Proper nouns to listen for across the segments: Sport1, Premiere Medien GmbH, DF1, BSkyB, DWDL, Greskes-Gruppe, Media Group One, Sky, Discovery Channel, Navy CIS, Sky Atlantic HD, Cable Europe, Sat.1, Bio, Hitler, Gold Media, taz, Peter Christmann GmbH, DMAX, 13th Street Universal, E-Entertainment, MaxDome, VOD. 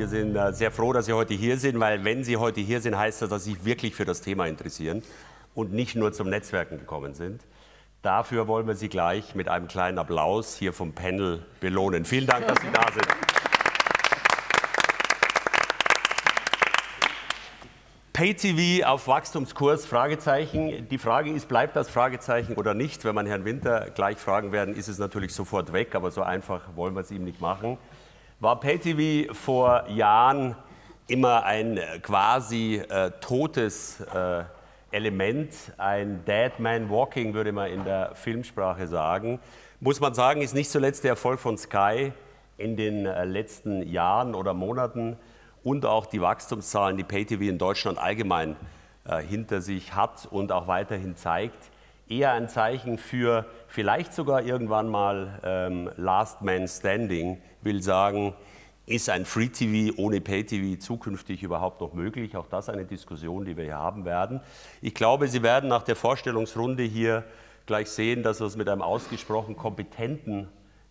wir sind sehr froh, dass Sie heute hier sind, weil wenn Sie heute hier sind, heißt das, dass Sie sich wirklich für das Thema interessieren und nicht nur zum Netzwerken gekommen sind. Dafür wollen wir Sie gleich mit einem kleinen Applaus hier vom Panel belohnen. Vielen Dank, dass Sie da sind. Pay-TV auf Wachstumskurs? Fragezeichen. Die Frage ist, bleibt das Fragezeichen oder nicht? Wenn man Herrn Winter gleich fragen werden, ist es natürlich sofort weg, aber so einfach wollen wir es ihm nicht machen. War Pay-TV vor Jahren immer ein quasi totes Element, ein Dead Man Walking, würde man in der Filmsprache sagen. Muss man sagen, ist nicht zuletzt der Erfolg von Sky in den letzten Jahren oder Monaten und auch die Wachstumszahlen, die Pay-TV in Deutschland allgemein hinter sich hat und auch weiterhin zeigt, eher ein Zeichen für vielleicht sogar irgendwann mal Last Man Standing, will sagen, ist ein Free-TV ohne Pay-TV zukünftig überhaupt noch möglich? Auch das eine Diskussion, die wir hier haben werden. Ich glaube, Sie werden nach der Vorstellungsrunde hier gleich sehen, dass wir es mit einem ausgesprochen kompetenten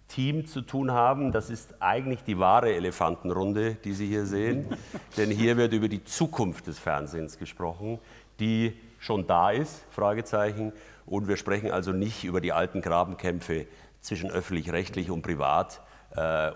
Team zu tun haben. Das ist eigentlich die wahre Elefantenrunde, die Sie hier sehen. Denn hier wird über die Zukunft des Fernsehens gesprochen, die schon da ist, Fragezeichen. Und wir sprechen also nicht über die alten Grabenkämpfe zwischen öffentlich-rechtlich und privat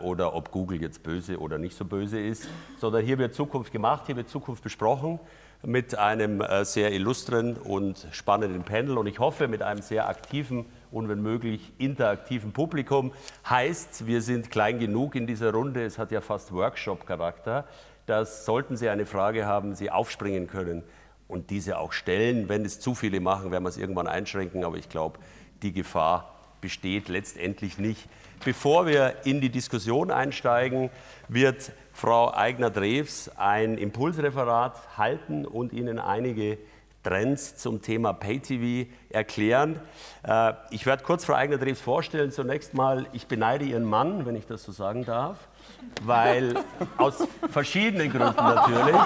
oder ob Google jetzt böse oder nicht so böse ist, sondern hier wird Zukunft gemacht, hier wird Zukunft besprochen mit einem sehr illustren und spannenden Panel und ich hoffe mit einem sehr aktiven und wenn möglich interaktiven Publikum. Heißt, wir sind klein genug in dieser Runde, es hat ja fast Workshop-Charakter, dass sollten Sie eine Frage haben, Sie aufspringen können und diese auch stellen. Wenn es zu viele machen, werden wir es irgendwann einschränken, aber ich glaube, die Gefahr besteht letztendlich nicht. Bevor wir in die Diskussion einsteigen, wird Frau Aigner-Drews ein Impulsreferat halten und Ihnen einige Trends zum Thema Pay-TV erklären. Ich werde kurz Frau Aigner-Drews vorstellen. Zunächst mal, ich beneide Ihren Mann, wenn ich das so sagen darf, weil aus verschiedenen Gründen natürlich,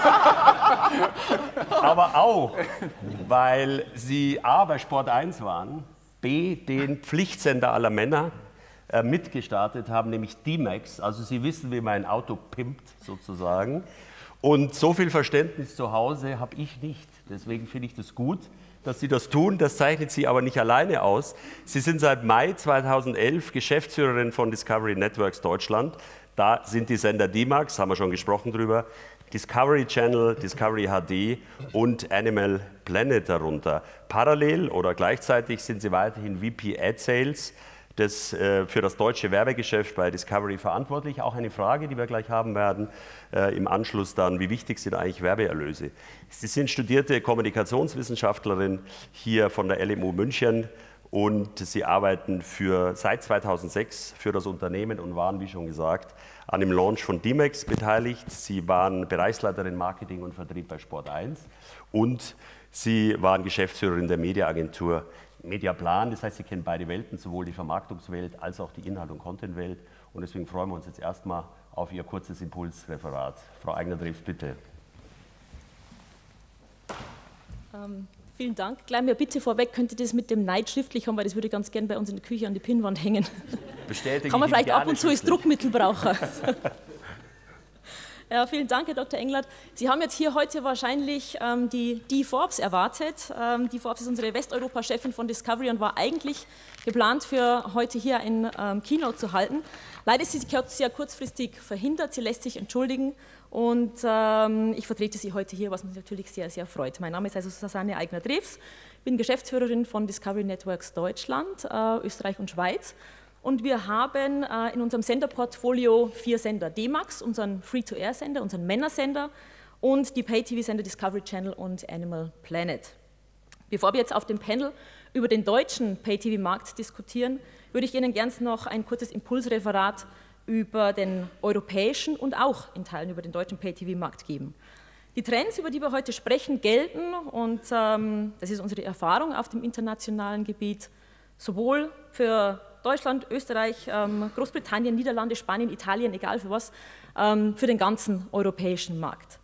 aber auch, weil Sie A, bei Sport1 waren, B, den Pflichtsender aller Männer mitgestartet haben, nämlich DMAX. Also Sie wissen, wie mein Auto pimpt sozusagen. Und so viel Verständnis zu Hause habe ich nicht. Deswegen finde ich das gut, dass Sie das tun. Das zeichnet Sie aber nicht alleine aus. Sie sind seit Mai 2011 Geschäftsführerin von Discovery Networks Deutschland. Da sind die Sender DMAX, haben wir schon gesprochen drüber, Discovery Channel, Discovery HD und Animal Planet darunter. Parallel oder gleichzeitig sind Sie weiterhin VP Ad Sales für das deutsche Werbegeschäft bei Discovery verantwortlich. Auch eine Frage, die wir gleich haben werden im Anschluss dann, wie wichtig sind eigentlich Werbeerlöse? Sie sind studierte Kommunikationswissenschaftlerin hier von der LMU München und Sie arbeiten seit 2006 für das Unternehmen und waren, wie schon gesagt, an dem Launch von DMAX beteiligt. Sie waren Bereichsleiterin Marketing und Vertrieb bei Sport1 und Sie waren Geschäftsführerin der Mediaagentur Mediaplan, das heißt, Sie kennen beide Welten, sowohl die Vermarktungswelt als auch die Inhalt- und Contentwelt. Und deswegen freuen wir uns jetzt erstmal auf Ihr kurzes Impulsreferat. Frau Aigner-Drews, bitte. Vielen Dank. Gleich mir bitte vorweg, könnt ihr das mit dem Neid schriftlich haben, weil das würde ich ganz gern bei uns in der Küche an die Pinnwand hängen. Bestätige. Kann man vielleicht ab und zu als Druckmittel brauchen. Ja, vielen Dank, Herr Dr. Englert. Sie haben jetzt hier heute wahrscheinlich die Dee Forbes erwartet. Dee Forbes ist unsere Westeuropa-Chefin von Discovery und war eigentlich geplant, für heute hier ein Keynote zu halten. Leider ist sie sehr kurzfristig verhindert. Sie lässt sich entschuldigen und ich vertrete sie heute hier, was mich natürlich sehr, sehr freut. Mein Name ist also Susanne Aigner-Drews. Ich bin Geschäftsführerin von Discovery Networks Deutschland, Österreich und Schweiz. Und wir haben in unserem Senderportfolio 4 Sender. DMAX, unseren Free-to-Air-Sender, unseren Männersender und die Pay-TV-Sender Discovery Channel und Animal Planet. Bevor wir jetzt auf dem Panel über den deutschen Pay-TV-Markt diskutieren, würde ich Ihnen gern noch ein kurzes Impulsreferat über den europäischen und auch in Teilen über den deutschen Pay-TV-Markt geben. Die Trends, über die wir heute sprechen, gelten, und das ist unsere Erfahrung auf dem internationalen Gebiet, sowohl für Deutschland, Österreich, Großbritannien, Niederlande, Spanien, Italien, egal für was, für den ganzen europäischen Markt.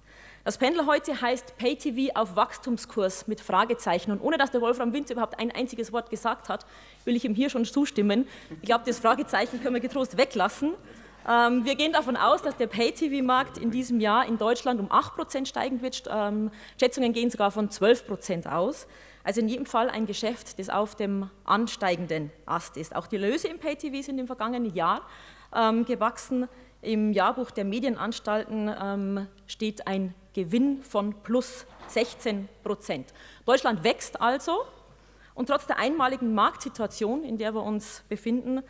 Das Panel heute heißt Pay-TV auf Wachstumskurs mit Fragezeichen. Und ohne dass der Wolfram Winter überhaupt ein einziges Wort gesagt hat, will ich ihm hier schon zustimmen. Ich glaube, das Fragezeichen können wir getrost weglassen. Wir gehen davon aus, dass der Pay-TV-Markt in diesem Jahr in Deutschland um 8% steigen wird. Schätzungen gehen sogar von 12% aus. Also in jedem Fall ein Geschäft, das auf dem ansteigenden Ast ist. Auch die Löse im Pay-TV sind im vergangenen Jahr gewachsen. Im Jahrbuch der Medienanstalten steht ein Gewinn von plus 16%. Deutschland wächst also und trotz der einmaligen Marktsituation, in der wir uns befinden,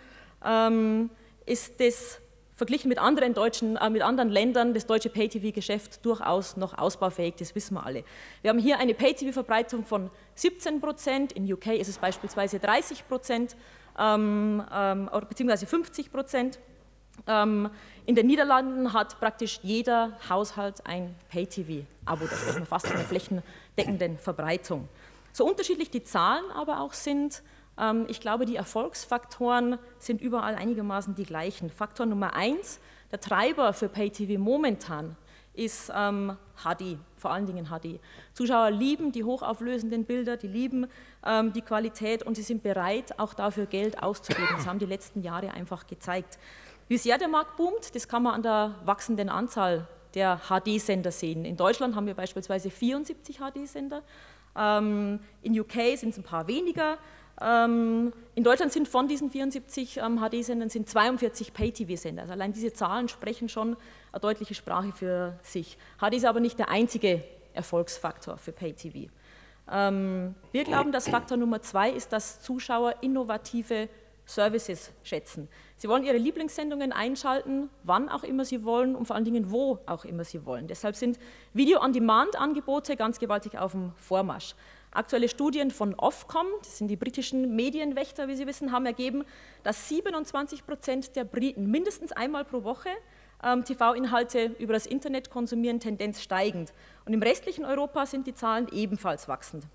ist das verglichen mit anderen Ländern das deutsche Pay-TV-Geschäft durchaus noch ausbaufähig, das wissen wir alle. Wir haben hier eine Pay-TV-Verbreitung von 17%, in UK ist es beispielsweise 30%, beziehungsweise 50%. In den Niederlanden hat praktisch jeder Haushalt ein Pay-TV-Abo, da sprechen wir fast von einer flächendeckenden Verbreitung. So unterschiedlich die Zahlen aber auch sind, ich glaube, die Erfolgsfaktoren sind überall einigermaßen die gleichen. Faktor Nummer 1, der Treiber für Pay-TV momentan ist HD, vor allen Dingen HD. Zuschauer lieben die hochauflösenden Bilder, die lieben die Qualität und sie sind bereit, auch dafür Geld auszugeben. Das haben die letzten Jahre einfach gezeigt. Wie sehr der Markt boomt, das kann man an der wachsenden Anzahl der HD-Sender sehen. In Deutschland haben wir beispielsweise 74 HD-Sender, in UK sind es ein paar weniger. In Deutschland sind von diesen 74 HD-Sendern 42 Pay-TV-Sender. Also allein diese Zahlen sprechen schon eine deutliche Sprache für sich. HD ist aber nicht der einzige Erfolgsfaktor für Pay-TV. Wir glauben, dass Faktor Nummer 2 ist, dass Zuschauer innovative Services schätzen. Sie wollen ihre Lieblingssendungen einschalten, wann auch immer sie wollen und vor allen Dingen wo auch immer sie wollen. Deshalb sind Video-on-Demand-Angebote ganz gewaltig auf dem Vormarsch. Aktuelle Studien von Ofcom, das sind die britischen Medienwächter, wie Sie wissen, haben ergeben, dass 27% der Briten mindestens einmal pro Woche TV-Inhalte über das Internet konsumieren, Tendenz steigend. Und im restlichen Europa sind die Zahlen ebenfalls wachsend.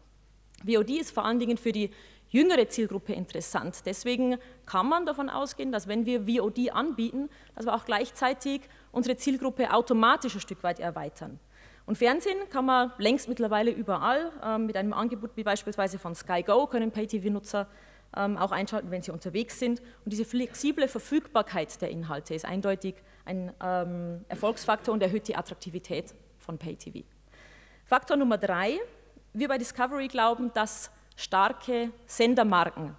VOD ist vor allen Dingen für die jüngere Zielgruppe interessant. Deswegen kann man davon ausgehen, dass wenn wir VOD anbieten, dass wir auch gleichzeitig unsere Zielgruppe automatisch ein Stück weit erweitern. Und Fernsehen kann man längst mittlerweile überall. Mit einem Angebot wie beispielsweise von Sky Go können Pay-TV-Nutzer auch einschalten, wenn sie unterwegs sind. Und diese flexible Verfügbarkeit der Inhalte ist eindeutig ein Erfolgsfaktor und erhöht die Attraktivität von Pay-TV. Faktor Nummer 3. Wir bei Discovery glauben, dass starke Sendermarken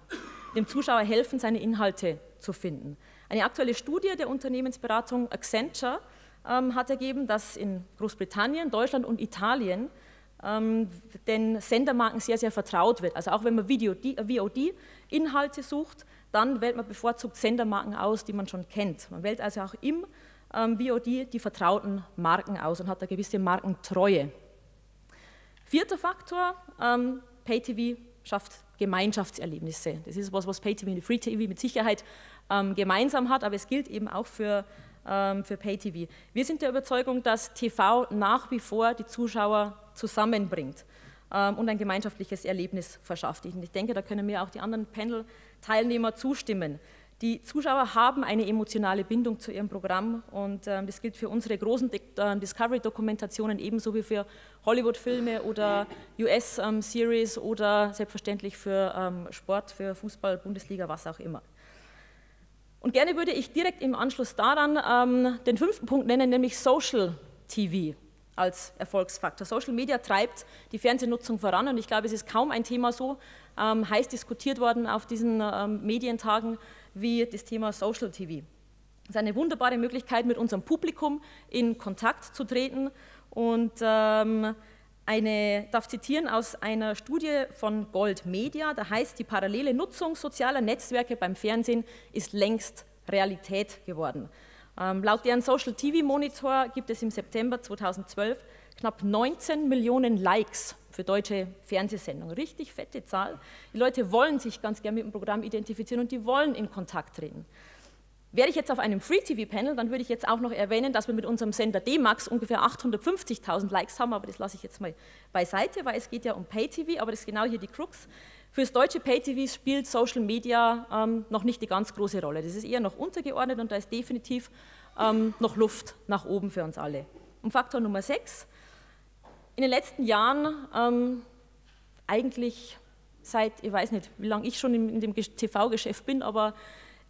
dem Zuschauer helfen, seine Inhalte zu finden. Eine aktuelle Studie der Unternehmensberatung Accenture hat ergeben, dass in Großbritannien, Deutschland und Italien den Sendermarken sehr, sehr vertraut wird. Also auch wenn man VOD-Inhalte sucht, dann wählt man bevorzugt Sendermarken aus, die man schon kennt. Man wählt also auch im VOD die vertrauten Marken aus und hat eine gewisse Markentreue. Vierter Faktor, Pay-TV schafft Gemeinschaftserlebnisse. Das ist was Pay-TV und Free-TV mit Sicherheit gemeinsam hat, aber es gilt eben auch für Pay-TV. Wir sind der Überzeugung, dass TV nach wie vor die Zuschauer zusammenbringt und ein gemeinschaftliches Erlebnis verschafft. Ich denke, da können mir auch die anderen Panel-Teilnehmer zustimmen. Die Zuschauer haben eine emotionale Bindung zu ihrem Programm und das gilt für unsere großen Discovery-Dokumentationen ebenso wie für Hollywood-Filme oder US-Series oder selbstverständlich für Sport, für Fußball, Bundesliga, was auch immer. Und gerne würde ich direkt im Anschluss daran den fünften Punkt nennen, nämlich Social TV als Erfolgsfaktor. Social Media treibt die Fernsehnutzung voran und ich glaube, es ist kaum ein Thema so heiß diskutiert worden auf diesen Medientagen wie das Thema Social TV. Es ist eine wunderbare Möglichkeit, mit unserem Publikum in Kontakt zu treten und ich darf zitieren aus einer Studie von Gold Media, da heißt, die parallele Nutzung sozialer Netzwerke beim Fernsehen ist längst Realität geworden. Laut deren Social TV Monitor gibt es im September 2012 knapp 19 Millionen Likes für deutsche Fernsehsendungen. Richtig fette Zahl. Die Leute wollen sich ganz gerne mit dem Programm identifizieren und die wollen in Kontakt treten. Wäre ich jetzt auf einem Free-TV-Panel, dann würde ich jetzt auch noch erwähnen, dass wir mit unserem Sender DMAX ungefähr 850.000 Likes haben, aber das lasse ich jetzt mal beiseite, weil es geht ja um Pay-TV, aber das ist genau hier die Krux. Fürs deutsche Pay-TV spielt Social Media noch nicht die ganz große Rolle. Das ist eher noch untergeordnet und da ist definitiv noch Luft nach oben für uns alle. Und Faktor Nummer 6, in den letzten Jahren eigentlich seit, ich weiß nicht, wie lange ich schon in dem TV-Geschäft bin, aber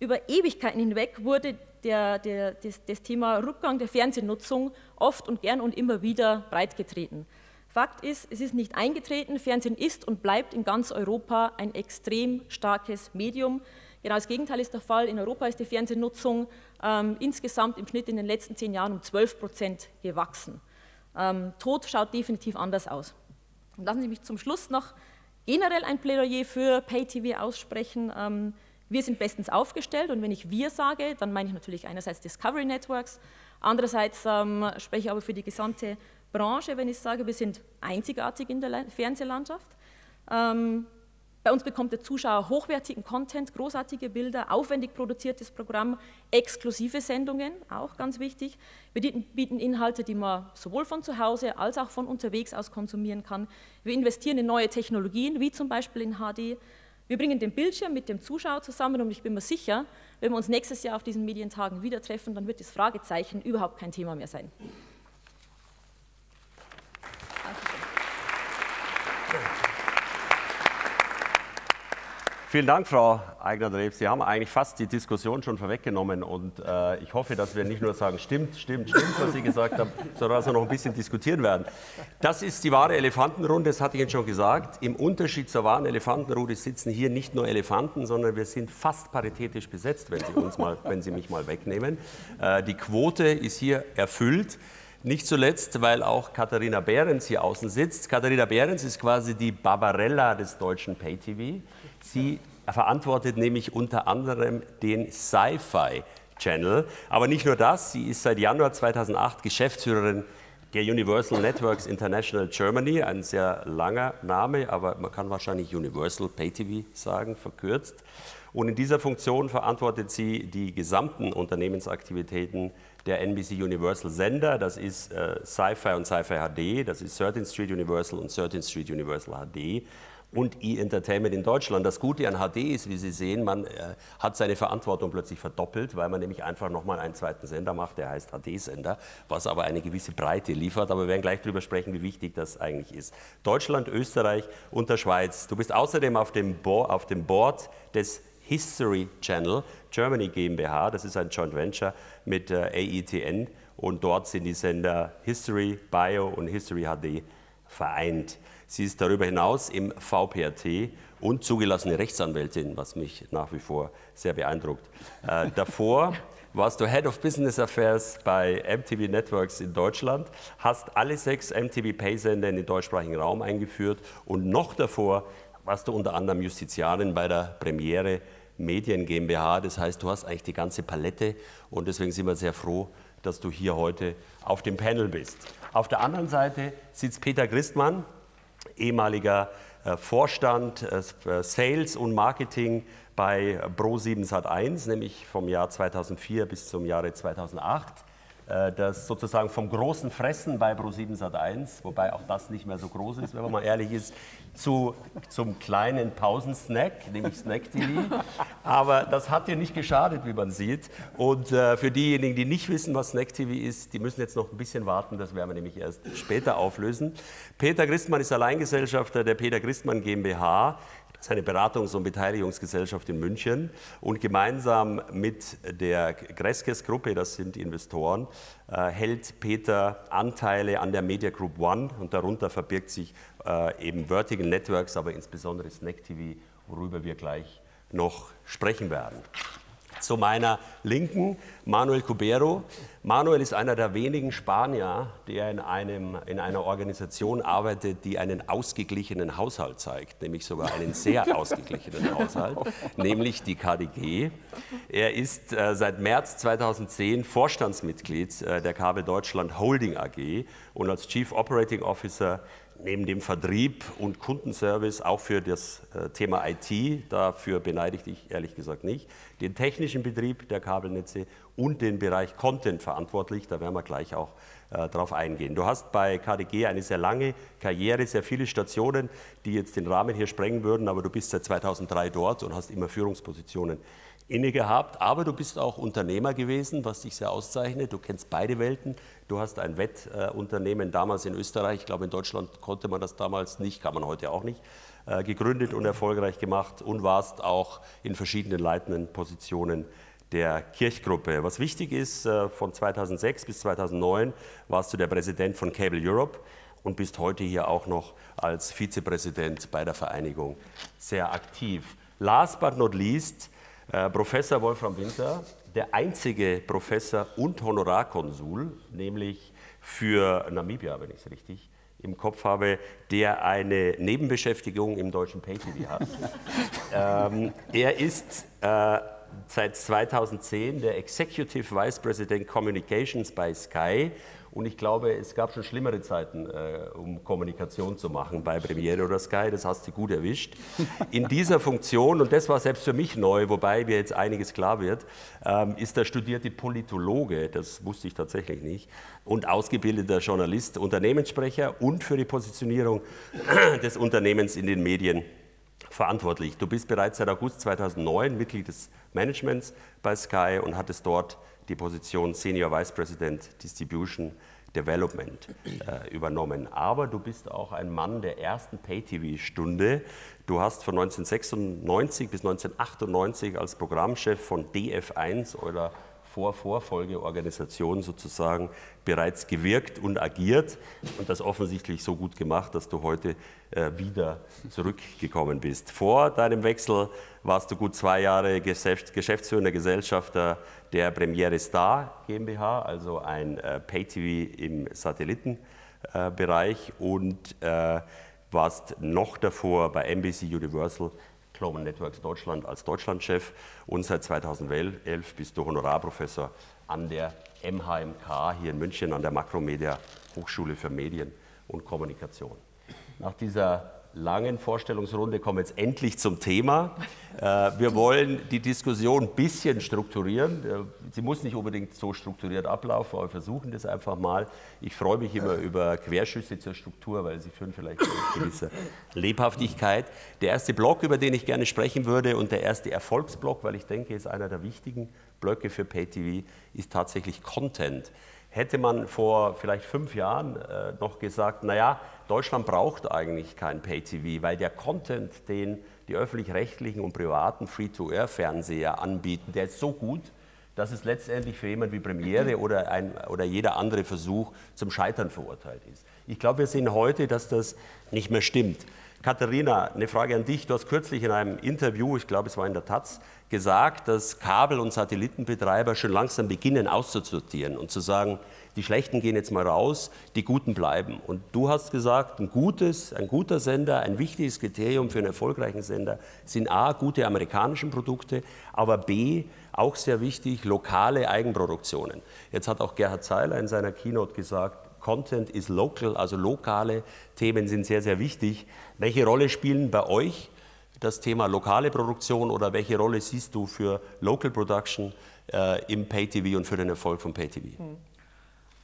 über Ewigkeiten hinweg wurde das Thema Rückgang der Fernsehnutzung oft und gern und immer wieder breitgetreten. Fakt ist, es ist nicht eingetreten. Fernsehen ist und bleibt in ganz Europa ein extrem starkes Medium. Genau das Gegenteil ist der Fall. In Europa ist die Fernsehnutzung insgesamt im Schnitt in den letzten 10 Jahren um 12% gewachsen. Tod schaut definitiv anders aus. Und lassen Sie mich zum Schluss noch generell ein Plädoyer für Pay-TV aussprechen. Wir sind bestens aufgestellt, und wenn ich wir sage, dann meine ich natürlich einerseits Discovery Networks, andererseits spreche ich aber für die gesamte Branche, wenn ich sage, wir sind einzigartig in der Fernsehlandschaft. Bei uns bekommt der Zuschauer hochwertigen Content, großartige Bilder, aufwendig produziertes Programm, exklusive Sendungen, auch ganz wichtig. Wir bieten Inhalte, die man sowohl von zu Hause als auch von unterwegs aus konsumieren kann. Wir investieren in neue Technologien, wie zum Beispiel in HD. Wir bringen den Bildschirm mit dem Zuschauer zusammen, und ich bin mir sicher, wenn wir uns nächstes Jahr auf diesen Medientagen wieder treffen, dann wird das Fragezeichen überhaupt kein Thema mehr sein. Vielen Dank, Frau Aigner-Drews. Sie haben eigentlich fast die Diskussion schon vorweggenommen, und ich hoffe, dass wir nicht nur sagen, stimmt, stimmt, stimmt, was Sie gesagt haben, sondern dass wir noch ein bisschen diskutieren werden. Das ist die wahre Elefantenrunde, das hatte ich Ihnen schon gesagt. Im Unterschied zur wahren Elefantenrunde sitzen hier nicht nur Elefanten, sondern wir sind fast paritätisch besetzt, wenn Sie mich mal wegnehmen. Die Quote ist hier erfüllt. Nicht zuletzt, weil auch Katharina Behrens hier außen sitzt. Katharina Behrens ist quasi die Barbarella des deutschen Pay-TV. Sie verantwortet nämlich unter anderem den Sci-Fi Channel. Aber nicht nur das, sie ist seit Januar 2008 Geschäftsführerin der Universal Networks International Germany. Ein sehr langer Name, aber man kann wahrscheinlich Universal Pay-TV sagen, verkürzt. Und in dieser Funktion verantwortet sie die gesamten Unternehmensaktivitäten der NBC Universal Sender, das ist Sci-Fi und Sci-Fi HD, das ist 13th Street Universal und 13th Street Universal HD und E-Entertainment in Deutschland. Das Gute an HD ist, wie Sie sehen, man hat seine Verantwortung plötzlich verdoppelt, weil man nämlich einfach nochmal einen zweiten Sender macht, der heißt HD-Sender, was aber eine gewisse Breite liefert. Aber wir werden gleich darüber sprechen, wie wichtig das eigentlich ist. Deutschland, Österreich und der Schweiz. Du bist außerdem auf dem Board des History Channel Germany GmbH, das ist ein Joint Venture mit AETN, und dort sind die Sender History, Bio und History HD vereint. Sie ist darüber hinaus im VPRT und zugelassene Rechtsanwältin, was mich nach wie vor sehr beeindruckt. Davor warst du Head of Business Affairs bei MTV Networks in Deutschland, hast alle 6 MTV-Pay-Sender in den deutschsprachigen Raum eingeführt, und noch davor warst du unter anderem Justiziarin bei der Premiere Medien GmbH, das heißt, du hast eigentlich die ganze Palette, und deswegen sind wir sehr froh, dass du hier heute auf dem Panel bist. Auf der anderen Seite sitzt Peter Christmann, ehemaliger Vorstand Sales und Marketing bei ProSiebenSat.1, nämlich vom Jahr 2004 bis zum Jahre 2008. Das sozusagen vom großen Fressen bei ProSiebenSat.1, wobei auch das nicht mehr so groß ist, wenn man mal ehrlich ist, zum kleinen Pausensnack, nämlich SnackTV. Aber das hat dir nicht geschadet, wie man sieht. Und für diejenigen, die nicht wissen, was SnackTV ist, die müssen jetzt noch ein bisschen warten, das werden wir nämlich erst später auflösen. Peter Christmann ist Alleingesellschafter der Peter Christmann GmbH, seine Beratungs- und Beteiligungsgesellschaft in München, und gemeinsam mit der Greskes-Gruppe, das sind Investoren, hält Peter Anteile an der Media Group One, und darunter verbirgt sich eben Vertical Networks, aber insbesondere SnackTV, worüber wir gleich noch sprechen werden. Zu meiner Linken Manuel Cubero. Manuel ist einer der wenigen Spanier, der in einer Organisation arbeitet, die einen ausgeglichenen Haushalt zeigt, nämlich sogar einen sehr ausgeglichenen Haushalt, nämlich die KDG. Er ist seit März 2010 Vorstandsmitglied der Kabel Deutschland Holding AG und als Chief Operating Officer neben dem Vertrieb und Kundenservice auch für das Thema IT, dafür beneidigt ich ehrlich gesagt nicht, den technischen Betrieb der Kabelnetze und den Bereich Content verantwortlich, da werden wir gleich auch drauf eingehen. Du hast bei KDG eine sehr lange Karriere, sehr viele Stationen, die jetzt den Rahmen hier sprengen würden, aber du bist seit 2003 dort und hast immer Führungspositionen inne gehabt, aber du bist auch Unternehmer gewesen, was dich sehr auszeichnet. Du kennst beide Welten. Du hast ein Wettunternehmen damals in Österreich, ich glaube in Deutschland konnte man das damals nicht, kann man heute auch nicht, gegründet und erfolgreich gemacht, und warst auch in verschiedenen leitenden Positionen der Kirchgruppe. Was wichtig ist, von 2006 bis 2009 warst du der Präsident von Cable Europe und bist heute hier auch noch als Vizepräsident bei der Vereinigung sehr aktiv. Last but not least, Professor Wolfram Winter, der einzige Professor und Honorarkonsul, nämlich für Namibia, wenn ich es richtig im Kopf habe, der eine Nebenbeschäftigung im deutschen Pay-TV hat. Er ist seit 2010 der Executive Vice President Communications bei Sky. Und ich glaube, es gab schon schlimmere Zeiten, um Kommunikation zu machen bei Premiere oder Sky. Das hast du gut erwischt. In dieser Funktion, und das war selbst für mich neu, wobei mir jetzt einiges klar wird, ist der studierte Politologe, das wusste ich tatsächlich nicht, und ausgebildeter Journalist, Unternehmenssprecher und für die Positionierung des Unternehmens in den Medien verantwortlich. Du bist bereits seit August 2009 Mitglied des Managements bei Sky und hattest dort die Position Senior Vice President Distribution Development übernommen. Aber du bist auch ein Mann der ersten Pay-TV-Stunde. Du hast von 1996 bis 1998 als Programmchef von DF1 oder Vorvorfolgeorganisation sozusagen bereits gewirkt und agiert und das offensichtlich so gut gemacht, dass du heute wieder zurückgekommen bist. Vor deinem Wechsel warst du gut 2 Jahre geschäftsführender Gesellschafter der Premiere Star GmbH, also ein Pay-TV im Satellitenbereich und warst noch davor bei NBC Universal Networks Deutschland als Deutschlandchef und seit 2011 bist du Honorarprofessor an der MHMK hier in München, an der Makromedia Hochschule für Medien und Kommunikation. Nach dieser langen Vorstellungsrunde kommen wir jetzt endlich zum Thema. Wir wollen die Diskussion ein bisschen strukturieren. Sie muss nicht unbedingt so strukturiert ablaufen, aber wir versuchen das einfach mal. Ich freue mich immer über Querschüsse zur Struktur, weil sie führen vielleicht zu einer gewissen Lebhaftigkeit. Der erste Block, über den ich gerne sprechen würde und der erste Erfolgsblock, weil ich denke, ist einer der wichtigen Blöcke für Pay-TV, ist tatsächlich Content. Hätte man vor vielleicht 5 Jahren noch gesagt, naja, Deutschland braucht eigentlich kein Pay-TV, weil der Content, den die öffentlich-rechtlichen und privaten Free-to-Air-Fernseher anbieten, der ist so gut, dass es letztendlich für jemanden wie Premiere oder jeder andere Versuch zum Scheitern verurteilt ist. Ich glaube, wir sehen heute, dass das nicht mehr stimmt. Katharina, eine Frage an dich. Du hast kürzlich in einem Interview, ich glaube, es war in der Taz, gesagt, dass Kabel- und Satellitenbetreiber schon langsam beginnen auszusortieren und zu sagen, die Schlechten gehen jetzt mal raus, die Guten bleiben. Und du hast gesagt, ein guter Sender, ein wichtiges Kriterium für einen erfolgreichen Sender sind A, gute amerikanische Produkte, aber B, auch sehr wichtig, lokale Eigenproduktionen. Jetzt hat auch Gerhard Zeiler in seiner Keynote gesagt, Content is local, also lokale Themen sind sehr, sehr wichtig. Welche Rolle spielen bei euch das Thema lokale Produktion oder welche Rolle siehst du für Local Production im Pay-TV und für den Erfolg von Pay-TV?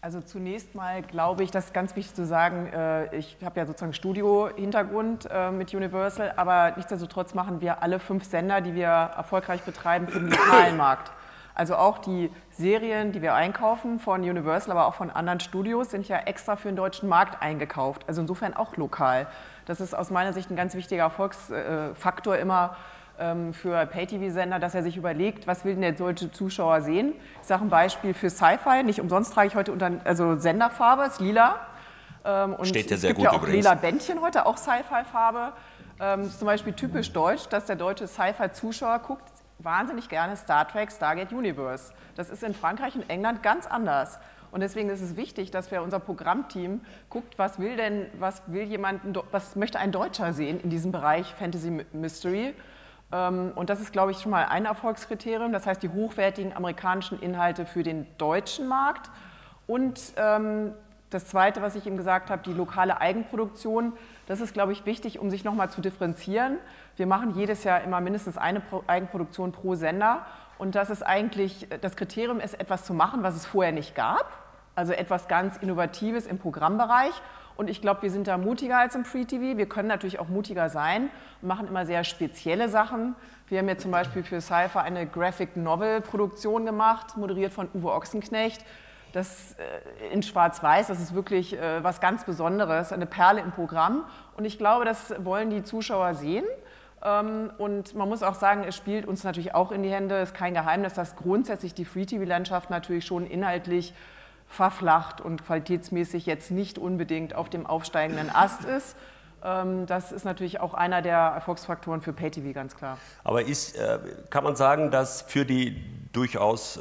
Also zunächst mal glaube ich, das ist ganz wichtig zu sagen, ich habe ja sozusagen Studio-Hintergrund mit Universal, aber nichtsdestotrotz machen wir alle 5 Sender, die wir erfolgreich betreiben, für den lokalen Markt. Also auch die Serien, die wir einkaufen von Universal, aber auch von anderen Studios, sind ja extra für den deutschen Markt eingekauft. Also insofern auch lokal. Das ist aus meiner Sicht ein ganz wichtiger Erfolgsfaktor immer für Pay-TV-Sender, dass er sich überlegt, was will denn der deutsche Zuschauer sehen. Ich sage ein Beispiel für Sci-Fi. Nicht umsonst trage ich heute Senderfarbe, ist lila. Und steht ja sehr gut übrigens. Es gibt ja auch lila Bändchen heute, auch Sci-Fi-Farbe. Zum Beispiel typisch deutsch, dass der deutsche Sci-Fi-Zuschauer guckt wahnsinnig gerne Star Trek, Stargate Universe. Das ist in Frankreich und England ganz anders. Und deswegen ist es wichtig, dass wir unser Programmteam guckt, was möchte ein Deutscher sehen in diesem Bereich Fantasy Mystery. Und das ist, glaube ich, schon mal ein Erfolgskriterium. Das heißt, die hochwertigen amerikanischen Inhalte für den deutschen Markt. Und das Zweite, was ich eben gesagt habe, die lokale Eigenproduktion. Das ist, glaube ich, wichtig, um sich nochmal zu differenzieren. Wir machen jedes Jahr immer mindestens eine Eigenproduktion pro Sender. Und das ist eigentlich, das Kriterium ist, etwas zu machen, was es vorher nicht gab. Also etwas ganz Innovatives im Programmbereich. Und ich glaube, wir sind da mutiger als im Free-TV. Wir können natürlich auch mutiger sein und machen immer sehr spezielle Sachen. Wir haben jetzt zum Beispiel für Sci-Fi eine Graphic-Novel-Produktion gemacht, moderiert von Uwe Ochsenknecht. Das in Schwarz-Weiß, das ist wirklich was ganz Besonderes, eine Perle im Programm. Und ich glaube, das wollen die Zuschauer sehen. Und man muss auch sagen, es spielt uns natürlich auch in die Hände. Es ist kein Geheimnis, dass grundsätzlich die Free-TV-Landschaft natürlich schon inhaltlich verflacht und qualitätsmäßig jetzt nicht unbedingt auf dem aufsteigenden Ast ist. Das ist natürlich auch einer der Erfolgsfaktoren für Pay-TV, ganz klar. Aber kann man sagen, dass für die durchaus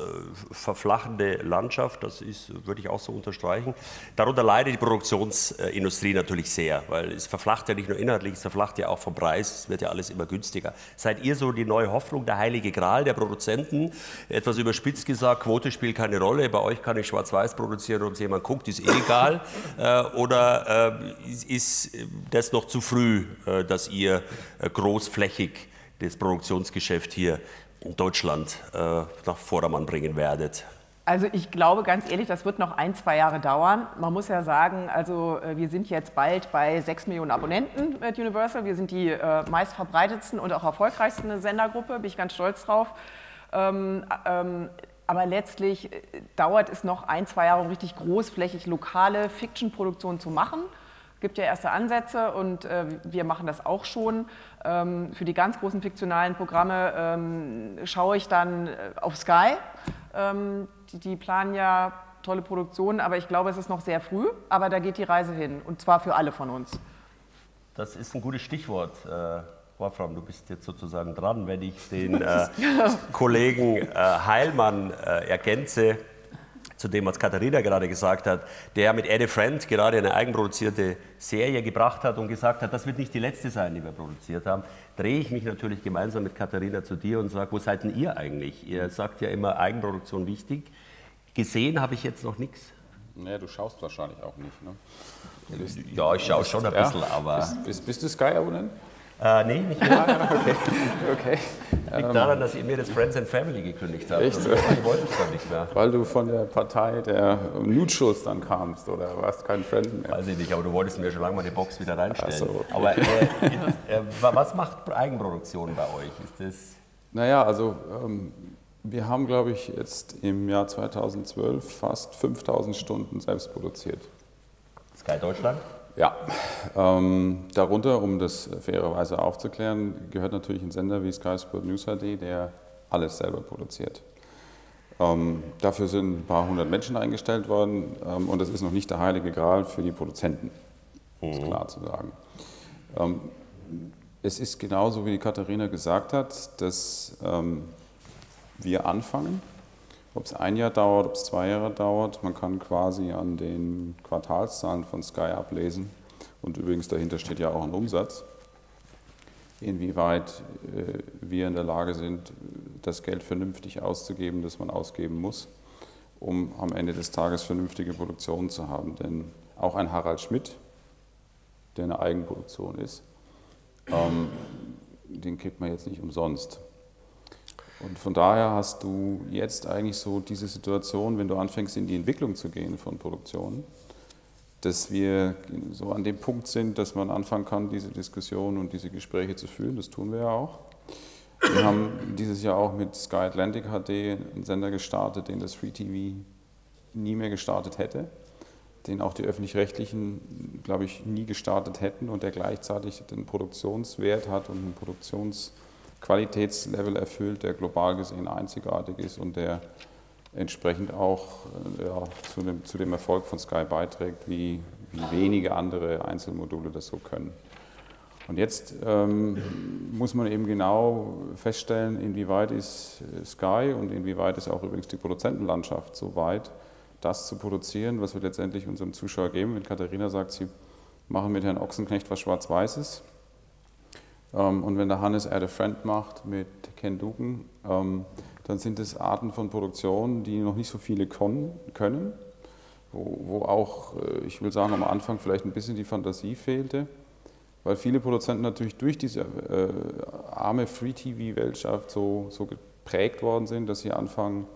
verflachende Landschaft, das ist, würde ich auch so unterstreichen, darunter leidet die Produktionsindustrie natürlich sehr, weil es verflacht ja nicht nur inhaltlich, es verflacht ja auch vom Preis, es wird ja alles immer günstiger. Seid ihr so die neue Hoffnung, der heilige Gral der Produzenten? Etwas überspitzt gesagt, Quote spielt keine Rolle, bei euch kann ich schwarz-weiß produzieren, ob es jemand guckt, ist eh egal. Oder ist das noch zu früh, dass ihr großflächig das Produktionsgeschäft hier in Deutschland nach Vordermann bringen werdet? Also ich glaube ganz ehrlich, das wird noch 1-2 Jahre dauern. Man muss ja sagen, also wir sind jetzt bald bei 6 Millionen Abonnenten mit Universal. Wir sind die meistverbreitetsten und auch erfolgreichsten Sendergruppe, bin ich ganz stolz drauf. Aber letztlich dauert es noch 1-2 Jahre, um richtig großflächig lokale Fiction-Produktionen zu machen. Es gibt ja erste Ansätze und wir machen das auch schon. Für die ganz großen fiktionalen Programme schaue ich dann auf Sky. Die planen ja tolle Produktionen, aber ich glaube, es ist noch sehr früh. Aber da geht die Reise hin und zwar für alle von uns. Das ist ein gutes Stichwort. Wolfram, du bist jetzt sozusagen dran, wenn ich den Kollegen Heilmann ergänze. Zu dem, was Katharina gerade gesagt hat, der mit Eddie Friend gerade eine eigenproduzierte Serie gebracht hat und gesagt hat, das wird nicht die letzte sein, die wir produziert haben, drehe ich mich natürlich gemeinsam mit Katharina zu dir und sage, wo seid denn ihr eigentlich? Ihr sagt ja immer, Eigenproduktion wichtig. Gesehen habe ich jetzt noch nichts. Nee, du schaust wahrscheinlich auch nicht, ne? Ja, ich schaue schon ein bisschen, aber... Bist du Sky-Abonnent? Nee, nicht mehr. Okay. Liegt daran, dass ihr mir das Friends and Family gekündigt habt. Echt? Ich wollte es dann nicht mehr. Weil du von der Partei der Nutschuss dann kamst oder warst kein Friend mehr. Weiß ich nicht, aber du wolltest mir schon lange mal die Box wieder reinstellen. Ach so. Aber was macht Eigenproduktion bei euch? Ist das... Naja, also wir haben, glaube ich, jetzt im Jahr 2012 fast 5000 Stunden selbst produziert. Sky Deutschland? Ja, darunter, um das fairerweise aufzuklären, gehört natürlich ein Sender wie Sky Sport News HD, der alles selber produziert. Dafür sind ein paar hundert Menschen eingestellt worden und das ist noch nicht der heilige Gral für die Produzenten, um es klar zu sagen. Es ist genauso, wie die Katharina gesagt hat, dass wir anfangen. Ob es ein Jahr dauert, ob es 2 Jahre dauert, man kann quasi an den Quartalszahlen von Sky ablesen. Und übrigens dahinter steht ja auch ein Umsatz, inwieweit wir in der Lage sind, das Geld vernünftig auszugeben, das man ausgeben muss, um am Ende des Tages vernünftige Produktionen zu haben. Denn auch ein Harald Schmidt, der eine Eigenproduktion ist, den kriegt man jetzt nicht umsonst. Und von daher hast du jetzt eigentlich so diese Situation, wenn du anfängst, in die Entwicklung zu gehen von Produktionen, dass wir so an dem Punkt sind, dass man anfangen kann, diese Diskussionen und diese Gespräche zu führen. Das tun wir ja auch. Wir haben dieses Jahr auch mit Sky Atlantic HD einen Sender gestartet, den das Free TV nie mehr gestartet hätte, den auch die Öffentlich-Rechtlichen, glaube ich, nie gestartet hätten und der gleichzeitig den Produktionswert hat und einen Qualitätslevel erfüllt, der global gesehen einzigartig ist und der entsprechend auch ja, zu dem Erfolg von Sky beiträgt, wie wenige andere Einzelmodule das so können. Und jetzt muss man eben genau feststellen, inwieweit ist Sky und inwieweit ist auch übrigens die Produzentenlandschaft so weit, das zu produzieren, was wir letztendlich unserem Zuschauer geben. Wenn Katharina sagt, sie machen mit Herrn Ochsenknecht was Schwarz-Weißes, und wenn der Hannes Add a Friend macht mit Ken Duken, dann sind es Arten von Produktionen, die noch nicht so viele können, wo auch, ich will sagen, am Anfang vielleicht ein bisschen die Fantasie fehlte, weil viele Produzenten natürlich durch diese arme Free-TV-Weltschaft so geprägt worden sind, dass sie anfangen,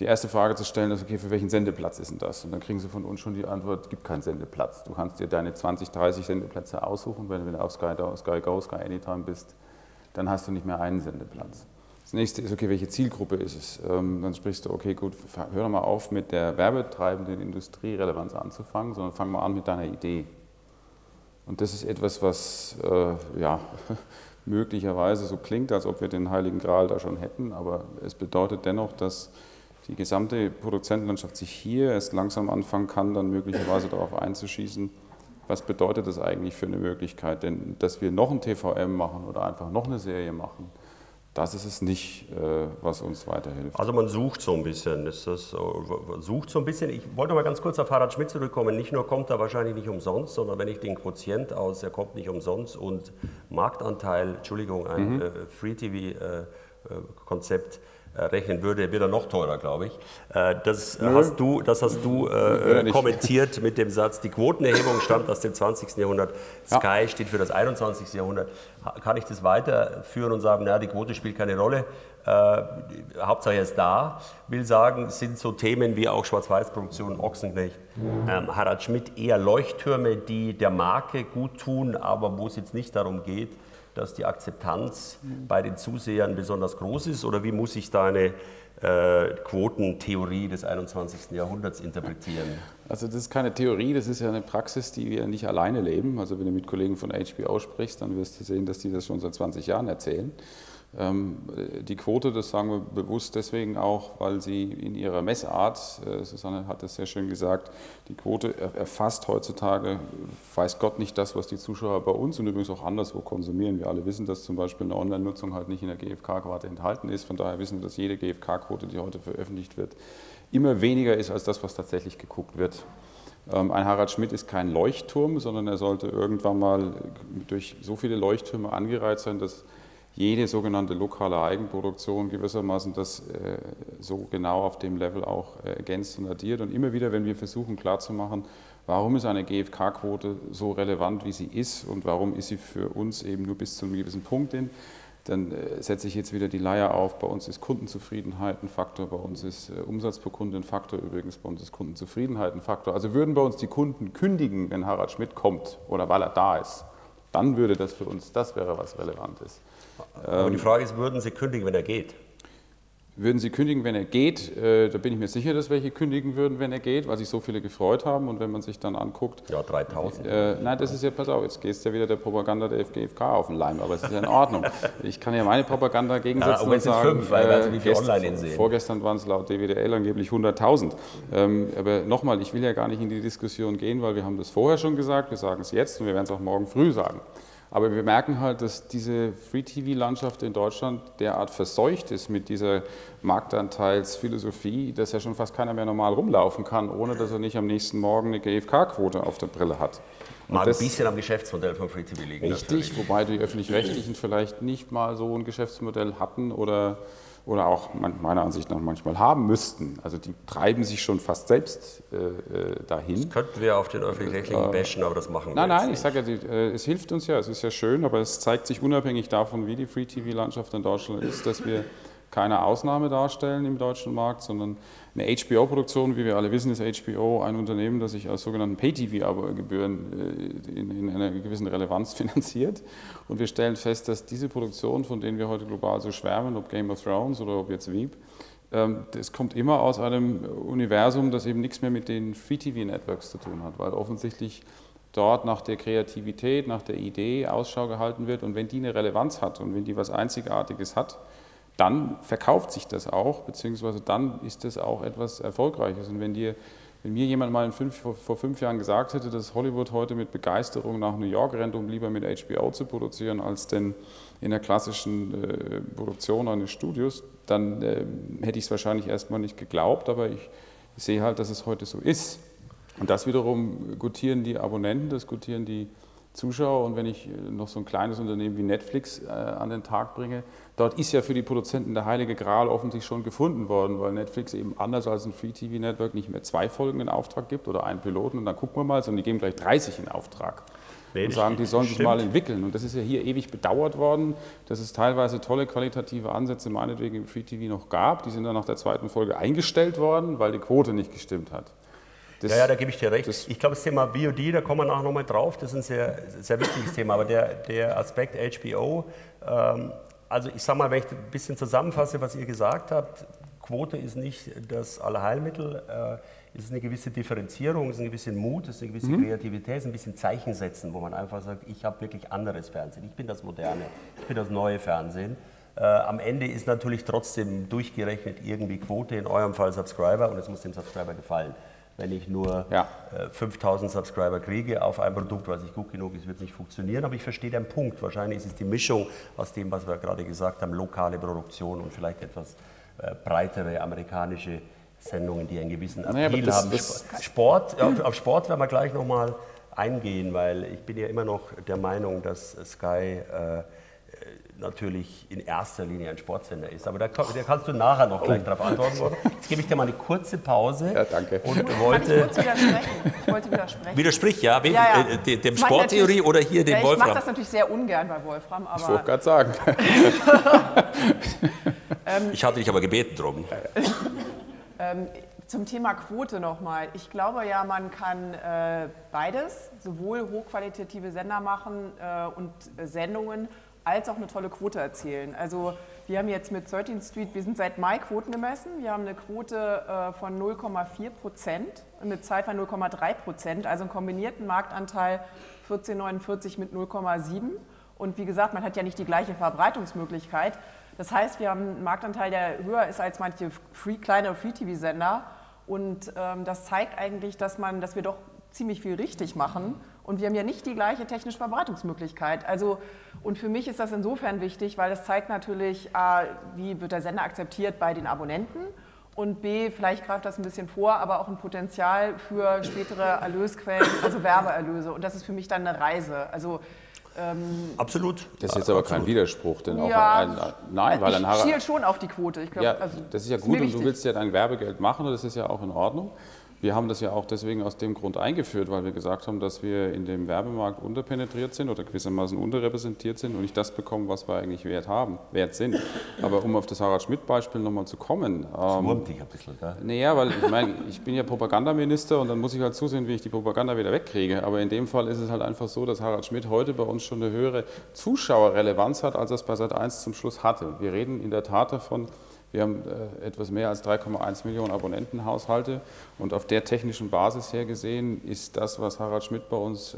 die erste Frage zu stellen ist, okay, für welchen Sendeplatz ist denn das? Und dann kriegen sie von uns schon die Antwort, es gibt keinen Sendeplatz. Du kannst dir deine 20, 30 Sendeplätze aussuchen, wenn du auf Sky Go, Sky Anytime bist, dann hast du nicht mehr einen Sendeplatz. Das nächste ist, okay, welche Zielgruppe ist es? Dann sprichst du, okay, gut, hör doch mal auf, mit der werbetreibenden Industrierelevanz anzufangen, sondern fang mal an mit deiner Idee. Und das ist etwas, was, ja, möglicherweise so klingt, als ob wir den Heiligen Gral da schon hätten. Aber es bedeutet dennoch, dass die gesamte Produzentenlandschaft sich hier erst langsam anfangen kann, dann möglicherweise darauf einzuschießen, was bedeutet das eigentlich für eine Möglichkeit. Denn dass wir noch ein TVM machen oder einfach noch eine Serie machen, das ist es nicht, was uns weiterhilft. Also man sucht so ein bisschen, Ich wollte mal ganz kurz auf Harald Schmidt zurückkommen. Nicht nur kommt er wahrscheinlich nicht umsonst, sondern wenn ich den Quotient aus, er kommt nicht umsonst und Marktanteil, Entschuldigung, ein Free-TV-Konzept rechnen würde, wird er noch teurer, glaube ich. Das hast du kommentiert mit dem Satz, die Quotenerhebung stammt aus dem 20. Jahrhundert, Sky steht für das 21. Jahrhundert. Kann ich das weiterführen und sagen, naja, die Quote spielt keine Rolle, Hauptsache er ist da. Will sagen, sind so Themen wie auch Schwarz-Weiß-Produktion, Ochsenknecht, Harald Schmidt eher Leuchttürme, die der Marke gut tun, aber wo es jetzt nicht darum geht, dass die Akzeptanz bei den Zusehern besonders groß ist? Oder wie muss ich deine Quotentheorie des 21. Jahrhunderts interpretieren? Also das ist keine Theorie, das ist ja eine Praxis, die wir nicht alleine leben. Also wenn du mit Kollegen von HBO sprichst, dann wirst du sehen, dass die das schon seit 20 Jahren erzählen. Die Quote, das sagen wir bewusst deswegen auch, weil sie in ihrer Messart, Susanne hat das sehr schön gesagt, die Quote erfasst heutzutage, weiß Gott nicht das, was die Zuschauer bei uns und übrigens auch anderswo konsumieren. Wir alle wissen, dass zum Beispiel eine Online-Nutzung halt nicht in der GfK-Quote enthalten ist. Von daher wissen wir, dass jede GfK-Quote, die heute veröffentlicht wird, immer weniger ist als das, was tatsächlich geguckt wird. Ein Harald Schmidt ist kein Leuchtturm, sondern er sollte irgendwann mal durch so viele Leuchttürme angereizt sein, dass jede sogenannte lokale Eigenproduktion gewissermaßen das so genau auf dem Level auch ergänzt und addiert. Und immer wieder, wenn wir versuchen klarzumachen, warum ist eine GfK-Quote so relevant, wie sie ist und warum ist sie für uns eben nur bis zu einem gewissen Punkt hin, dann setze ich jetzt wieder die Leier auf. Bei uns ist Kundenzufriedenheit ein Faktor, bei uns ist Umsatz pro Kunde ein Faktor, übrigens bei uns ist Kundenzufriedenheit ein Faktor. Also würden bei uns die Kunden kündigen, wenn Harald Schmidt kommt oder weil er da ist, dann würde das für uns, das wäre was Relevantes. Aber die Frage ist, würden Sie kündigen, wenn er geht? Würden Sie kündigen, wenn er geht? Da bin ich mir sicher, dass welche kündigen würden, wenn er geht, weil sich so viele gefreut haben. Und wenn man sich dann anguckt... Ja, 3000. Nein, das ist ja, pass auf, jetzt geht es ja wieder der Propaganda der GfK auf den Leim, aber es ist ja in Ordnung. Ich kann ja meine Propaganda gegensetzen und sagen... Fünf, weil also wie viel online sehen. Vorgestern waren es laut DWDL angeblich 100.000. Aber nochmal, ich will ja gar nicht in die Diskussion gehen, weil wir haben das vorher schon gesagt, wir sagen es jetzt und wir werden es auch morgen früh sagen. Aber wir merken halt, dass diese Free-TV-Landschaft in Deutschland derart verseucht ist mit dieser Marktanteilsphilosophie, dass ja schon fast keiner mehr normal rumlaufen kann, ohne dass er nicht am nächsten Morgen eine GfK-Quote auf der Brille hat. Mal ein bisschen am Geschäftsmodell von Free-TV liegen. Richtig, natürlich. Wobei die Öffentlich-Rechtlichen vielleicht nicht mal so ein Geschäftsmodell hatten oder auch meiner Ansicht nach manchmal haben müssten. Also die treiben sich schon fast selbst dahin. Das könnten wir auf den Öffentlich-Rechtlichen bashen, aber das machen wir nicht. Nein, ich sage ja, es hilft uns ja, es ist ja schön, aber es zeigt sich unabhängig davon, wie die Free-TV-Landschaft in Deutschland ist, dass wir keine Ausnahme darstellen im deutschen Markt, sondern eine HBO-Produktion, wie wir alle wissen, ist HBO ein Unternehmen, das sich aus sogenannten Pay-TV-Gebühren in einer gewissen Relevanz finanziert. Und wir stellen fest, dass diese Produktionen, von denen wir heute global so schwärmen, ob Game of Thrones oder ob jetzt Veep, das kommt immer aus einem Universum, das eben nichts mehr mit den Free-TV-Networks zu tun hat, weil offensichtlich dort nach der Kreativität, nach der Idee Ausschau gehalten wird. Und wenn die eine Relevanz hat und wenn die was Einzigartiges hat, dann verkauft sich das auch, beziehungsweise dann ist das auch etwas Erfolgreiches. Und wenn mir jemand mal vor 5 Jahren gesagt hätte, dass Hollywood heute mit Begeisterung nach New York rennt, um lieber mit HBO zu produzieren, als denn in der klassischen Produktion eines Studios, dann hätte ich es wahrscheinlich erstmal nicht geglaubt, aber ich sehe halt, dass es heute so ist. Und das wiederum gutieren die Abonnenten, das gutieren die Zuschauer. Und wenn ich noch so ein kleines Unternehmen wie Netflix an den Tag bringe, dort ist ja für die Produzenten der heilige Gral offensichtlich schon gefunden worden, weil Netflix eben anders als ein Free-TV-Network nicht mehr 2 Folgen in Auftrag gibt oder einen Piloten und dann gucken wir mal, sondern die geben gleich 30 in Auftrag. Und sagen, die sollen sich mal entwickeln. Und das ist ja hier ewig bedauert worden, dass es teilweise tolle qualitative Ansätze meinetwegen im Free-TV noch gab. Die sind dann nach der 2. Folge eingestellt worden, weil die Quote nicht gestimmt hat. Ja, da gebe ich dir recht. Ich glaube, das Thema VOD, da kommen wir nachher nochmal drauf, das ist ein sehr, sehr wichtiges Thema. Aber der Aspekt HBO, also ich sage mal, wenn ich ein bisschen zusammenfasse, was ihr gesagt habt, Quote ist nicht das Allheilmittel, es ist eine gewisse Differenzierung, es ist ein bisschen Mut, es ist eine gewisse Kreativität, es ist ein bisschen Zeichen setzen, wo man einfach sagt, ich habe wirklich anderes Fernsehen, ich bin das moderne, ich bin das neue Fernsehen. Am Ende ist natürlich trotzdem durchgerechnet irgendwie Quote, in eurem Fall Subscriber, und es muss dem Subscriber gefallen. Wenn ich nur 5000 Subscriber kriege auf ein Produkt, was nicht gut genug ist, wird es nicht funktionieren. Aber ich verstehe den Punkt. Wahrscheinlich ist es die Mischung aus dem, was wir gerade gesagt haben, lokale Produktion und vielleicht etwas breitere amerikanische Sendungen, die einen gewissen Appeal haben. Sport, auf Sport werden wir gleich nochmal eingehen, weil ich bin ja immer noch der Meinung, dass Sky natürlich in erster Linie ein Sportsender ist. Aber da kannst du nachher noch gleich drauf antworten. Jetzt gebe ich dir mal eine kurze Pause. Ja, danke. Und ich wollte widersprechen. Widersprich, ja, dem Sporttheorie oder hier dem Wolfram? Ich mache das natürlich sehr ungern bei Wolfram. Aber ich wollte gerade sagen. Ich hatte dich aber gebeten drum. Zum Thema Quote nochmal. Ich glaube ja, man kann beides, sowohl hochqualitative Sender machen und Sendungen, als auch eine tolle Quote erzielen. Also wir haben jetzt mit 13th Street, wir sind seit Mai Quoten gemessen, wir haben eine Quote von 0,4% mit Sci-Fi 0,3%, also einen kombinierten Marktanteil 14,49 mit 0,7. Und wie gesagt, man hat ja nicht die gleiche Verbreitungsmöglichkeit. Das heißt, wir haben einen Marktanteil, der höher ist als manche kleine Free-TV-Sender. Und das zeigt eigentlich, dass wir doch ziemlich viel richtig machen. Und wir haben ja nicht die gleiche technische Verbreitungsmöglichkeit. Also, und für mich ist das insofern wichtig, weil das zeigt natürlich, A, wie wird der Sender akzeptiert bei den Abonnenten, und B, vielleicht greift das ein bisschen vor, aber auch ein Potenzial für spätere Erlösquellen, also Werbeerlöse. Und das ist für mich dann eine Reise. Also, absolut. Das ist jetzt aber kein Widerspruch, denn ich schiel schon auf die Quote. Ich glaub, ja, also, das ist ja gut, und du willst ja dein Werbegeld machen, und das ist ja auch in Ordnung. Wir haben das ja auch deswegen aus dem Grund eingeführt, weil wir gesagt haben, dass wir in dem Werbemarkt unterpenetriert sind oder gewissermaßen unterrepräsentiert sind und nicht das bekommen, was wir eigentlich wert sind. Aber um auf das Harald Schmidt-Beispiel nochmal zu kommen. Das wurmt dich ein bisschen, gell? Naja, weil ich meine, ich bin ja Propagandaminister und dann muss ich halt zusehen, wie ich die Propaganda wieder wegkriege. Aber in dem Fall ist es halt einfach so, dass Harald Schmidt heute bei uns schon eine höhere Zuschauerrelevanz hat, als er es bei Sat.1 zum Schluss hatte. Wir reden in der Tat davon, wir haben etwas mehr als 3,1 Millionen Abonnentenhaushalte, und auf der technischen Basis her gesehen ist das, was Harald Schmidt bei uns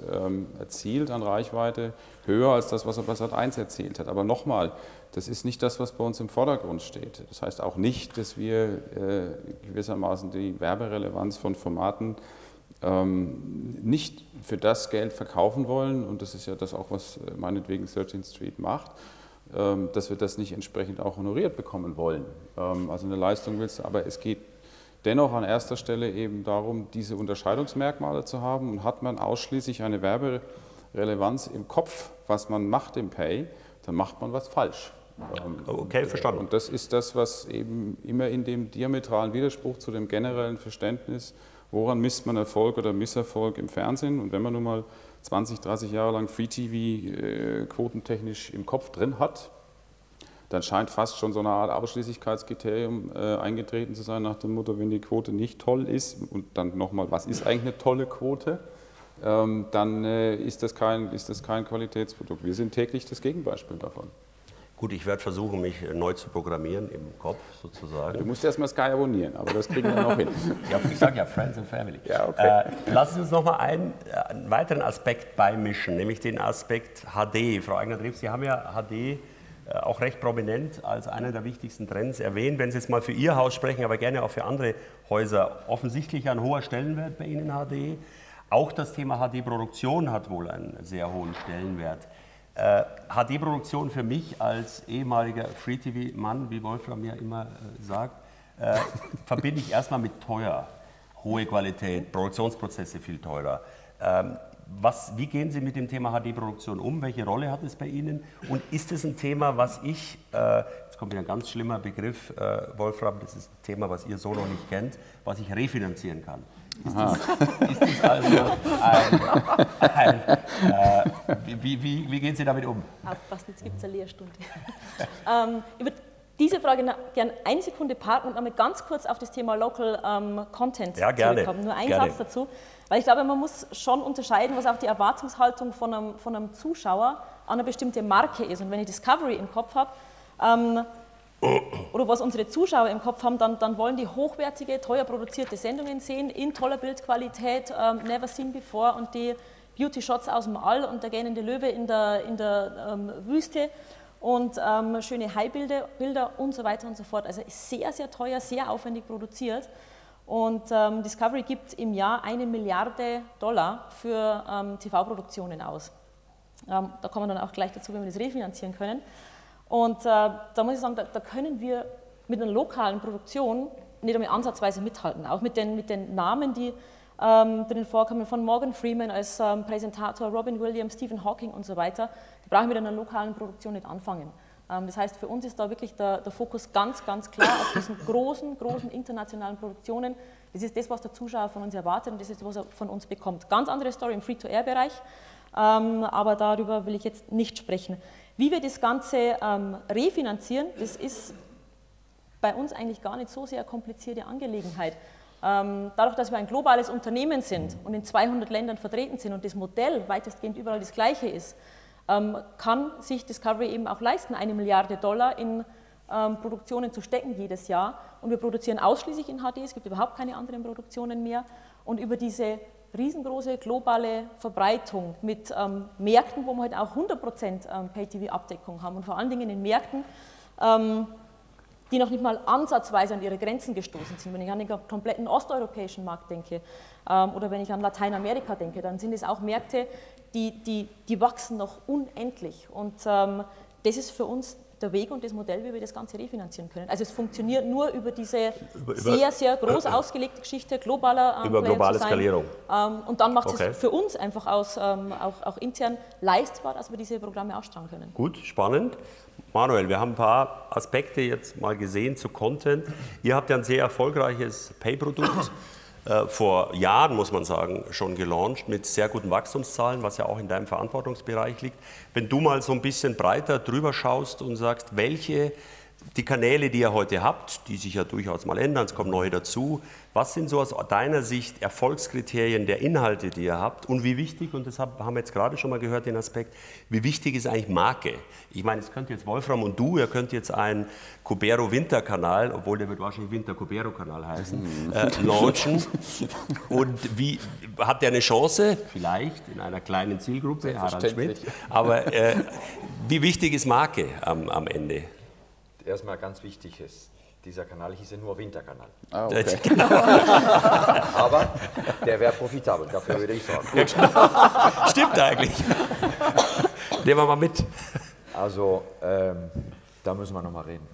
erzielt an Reichweite, höher als das, was er bei Sat.1 erzielt hat. Aber nochmal, das ist nicht das, was bei uns im Vordergrund steht. Das heißt auch nicht, dass wir gewissermaßen die Werberelevanz von Formaten nicht für das Geld verkaufen wollen, und das ist ja das auch, was meinetwegen 13th Street macht, dass wir das nicht entsprechend auch honoriert bekommen wollen. Also eine Leistung willst du, aber es geht dennoch an erster Stelle eben darum, diese Unterscheidungsmerkmale zu haben, und hat man ausschließlich eine Werberelevanz im Kopf, was man macht im Pay, dann macht man was falsch. Okay, verstanden. Und das ist das, was eben immer in dem diametralen Widerspruch zu dem generellen Verständnis, woran misst man Erfolg oder Misserfolg im Fernsehen, und wenn man nun mal 20, 30 Jahre lang Free-TV quotentechnisch im Kopf drin hat, dann scheint fast schon so eine Art Ausschließlichkeitskriterium eingetreten zu sein, nach dem Motto, wenn die Quote nicht toll ist, und dann nochmal, was ist eigentlich eine tolle Quote, dann ist das kein Qualitätsprodukt. Wir sind täglich das Gegenbeispiel davon. Gut, ich werde versuchen, mich neu zu programmieren im Kopf sozusagen. Du musst erstmal Sky abonnieren, aber das kriegen wir noch hin. Ja, ich sage ja Friends and Family. Ja, okay. Lass uns noch mal einen weiteren Aspekt beimischen, nämlich den Aspekt HD. Frau Aigner-Drews, Sie haben ja HD auch recht prominent als einer der wichtigsten Trends erwähnt. Wenn Sie jetzt mal für Ihr Haus sprechen, aber gerne auch für andere Häuser, offensichtlich ein hoher Stellenwert bei Ihnen HD. Auch das Thema HD-Produktion hat wohl einen sehr hohen Stellenwert. HD-Produktion für mich als ehemaliger Free-TV-Mann, wie Wolfram ja immer sagt, verbinde ich erstmal mit teuer, hohe Qualität, Produktionsprozesse viel teurer. Wie gehen Sie mit dem Thema HD-Produktion um? Welche Rolle hat es bei Ihnen? Und ist es ein Thema, was ich, jetzt kommt wieder ein ganz schlimmer Begriff, Wolfram, das ist ein Thema, was ihr so noch nicht kennt, was ich refinanzieren kann? Ist das also wie gehen Sie damit um? Aufpassen, jetzt gibt es eine Lehrstunde. Ich würde diese Frage gerne eine Sekunde parken und einmal ganz kurz auf das Thema Local Content zurückkommen. Nur ein Satz dazu, weil ich glaube, man muss schon unterscheiden, was auch die Erwartungshaltung von einem Zuschauer an eine bestimmte Marke ist. Und wenn ich Discovery im Kopf habe, oder was unsere Zuschauer im Kopf haben, dann wollen die hochwertige, teuer produzierte Sendungen sehen, in toller Bildqualität, never seen before, und die Beauty-Shots aus dem All und der gähnende Löwe in der Wüste und schöne High-Bilder und so weiter und so fort. Also sehr, sehr teuer, sehr aufwendig produziert. Und Discovery gibt im Jahr 1 Milliarde Dollar für TV-Produktionen aus. Da kommen wir dann auch gleich dazu, wenn wir das refinanzieren können. Und da muss ich sagen, da können wir mit einer lokalen Produktion nicht einmal ansatzweise mithalten. Auch mit den Namen, die drin vorkommen, von Morgan Freeman als Präsentator, Robin Williams, Stephen Hawking und so weiter, die brauchen wir mit einer lokalen Produktion nicht anfangen. Das heißt, für uns ist da wirklich der Fokus ganz, ganz klar auf diesen großen, großen internationalen Produktionen. Das ist das, was der Zuschauer von uns erwartet und das ist, was er von uns bekommt. Ganz andere Story im Free-to-Air-Bereich, aber darüber will ich jetzt nicht sprechen. Wie wir das Ganze refinanzieren, das ist bei uns eigentlich gar nicht so sehr eine komplizierte Angelegenheit. Dadurch, dass wir ein globales Unternehmen sind und in 200 Ländern vertreten sind und das Modell weitestgehend überall das gleiche ist, kann sich Discovery eben auch leisten, 1 Milliarde Dollar in Produktionen zu stecken jedes Jahr. Und wir produzieren ausschließlich in HD, es gibt überhaupt keine anderen Produktionen mehr. Und über diese riesengroße globale Verbreitung mit Märkten, wo wir halt auch 100% Pay-TV-Abdeckung haben und vor allen Dingen in Märkten, die noch nicht mal ansatzweise an ihre Grenzen gestoßen sind. Wenn ich an den kompletten osteuropäischen Markt denke oder wenn ich an Lateinamerika denke, dann sind es auch Märkte, die wachsen noch unendlich. Und das ist für uns der Weg und das Modell, wie wir das Ganze refinanzieren können. Also es funktioniert nur über diese sehr, sehr groß ausgelegte Geschichte globaler über Player globale zu sein. Skalierung. Und dann macht es für uns einfach aus, auch intern leistbar, dass wir diese Programme ausstrahlen können. Gut, spannend. Manuel, wir haben ein paar Aspekte jetzt mal gesehen zu Content. Ihr habt ja ein sehr erfolgreiches Pay-Produkt vor Jahren, muss man sagen, schon gelauncht mit sehr guten Wachstumszahlen, was ja auch in deinem Verantwortungsbereich liegt. Wenn du mal so ein bisschen breiter drüber schaust und sagst, welche die Kanäle, die ihr heute habt, die sich ja durchaus mal ändern, es kommen neue dazu, was sind so aus deiner Sicht Erfolgskriterien der Inhalte, die ihr habt und wie wichtig, und das haben wir jetzt gerade schon mal gehört, den Aspekt, wie wichtig ist eigentlich Marke? Ich meine, es könnt jetzt Wolfram und du, ihr könnt jetzt einen Cubero-Winter-Kanal, obwohl der wird wahrscheinlich Winter-Cubero-Kanal heißen, launchen. Und wie, hat der eine Chance? Vielleicht in einer kleinen Zielgruppe, Harald Schmidt. Aber wie wichtig ist Marke am Ende? Erstmal ganz wichtig ist, dieser Kanal hieß ja nur Winterkanal. Ah, okay. Aber der wäre profitabel, dafür würde ich sorgen. Ja, genau. Stimmt eigentlich. Nehmen wir mal mit. Also, da müssen wir nochmal reden.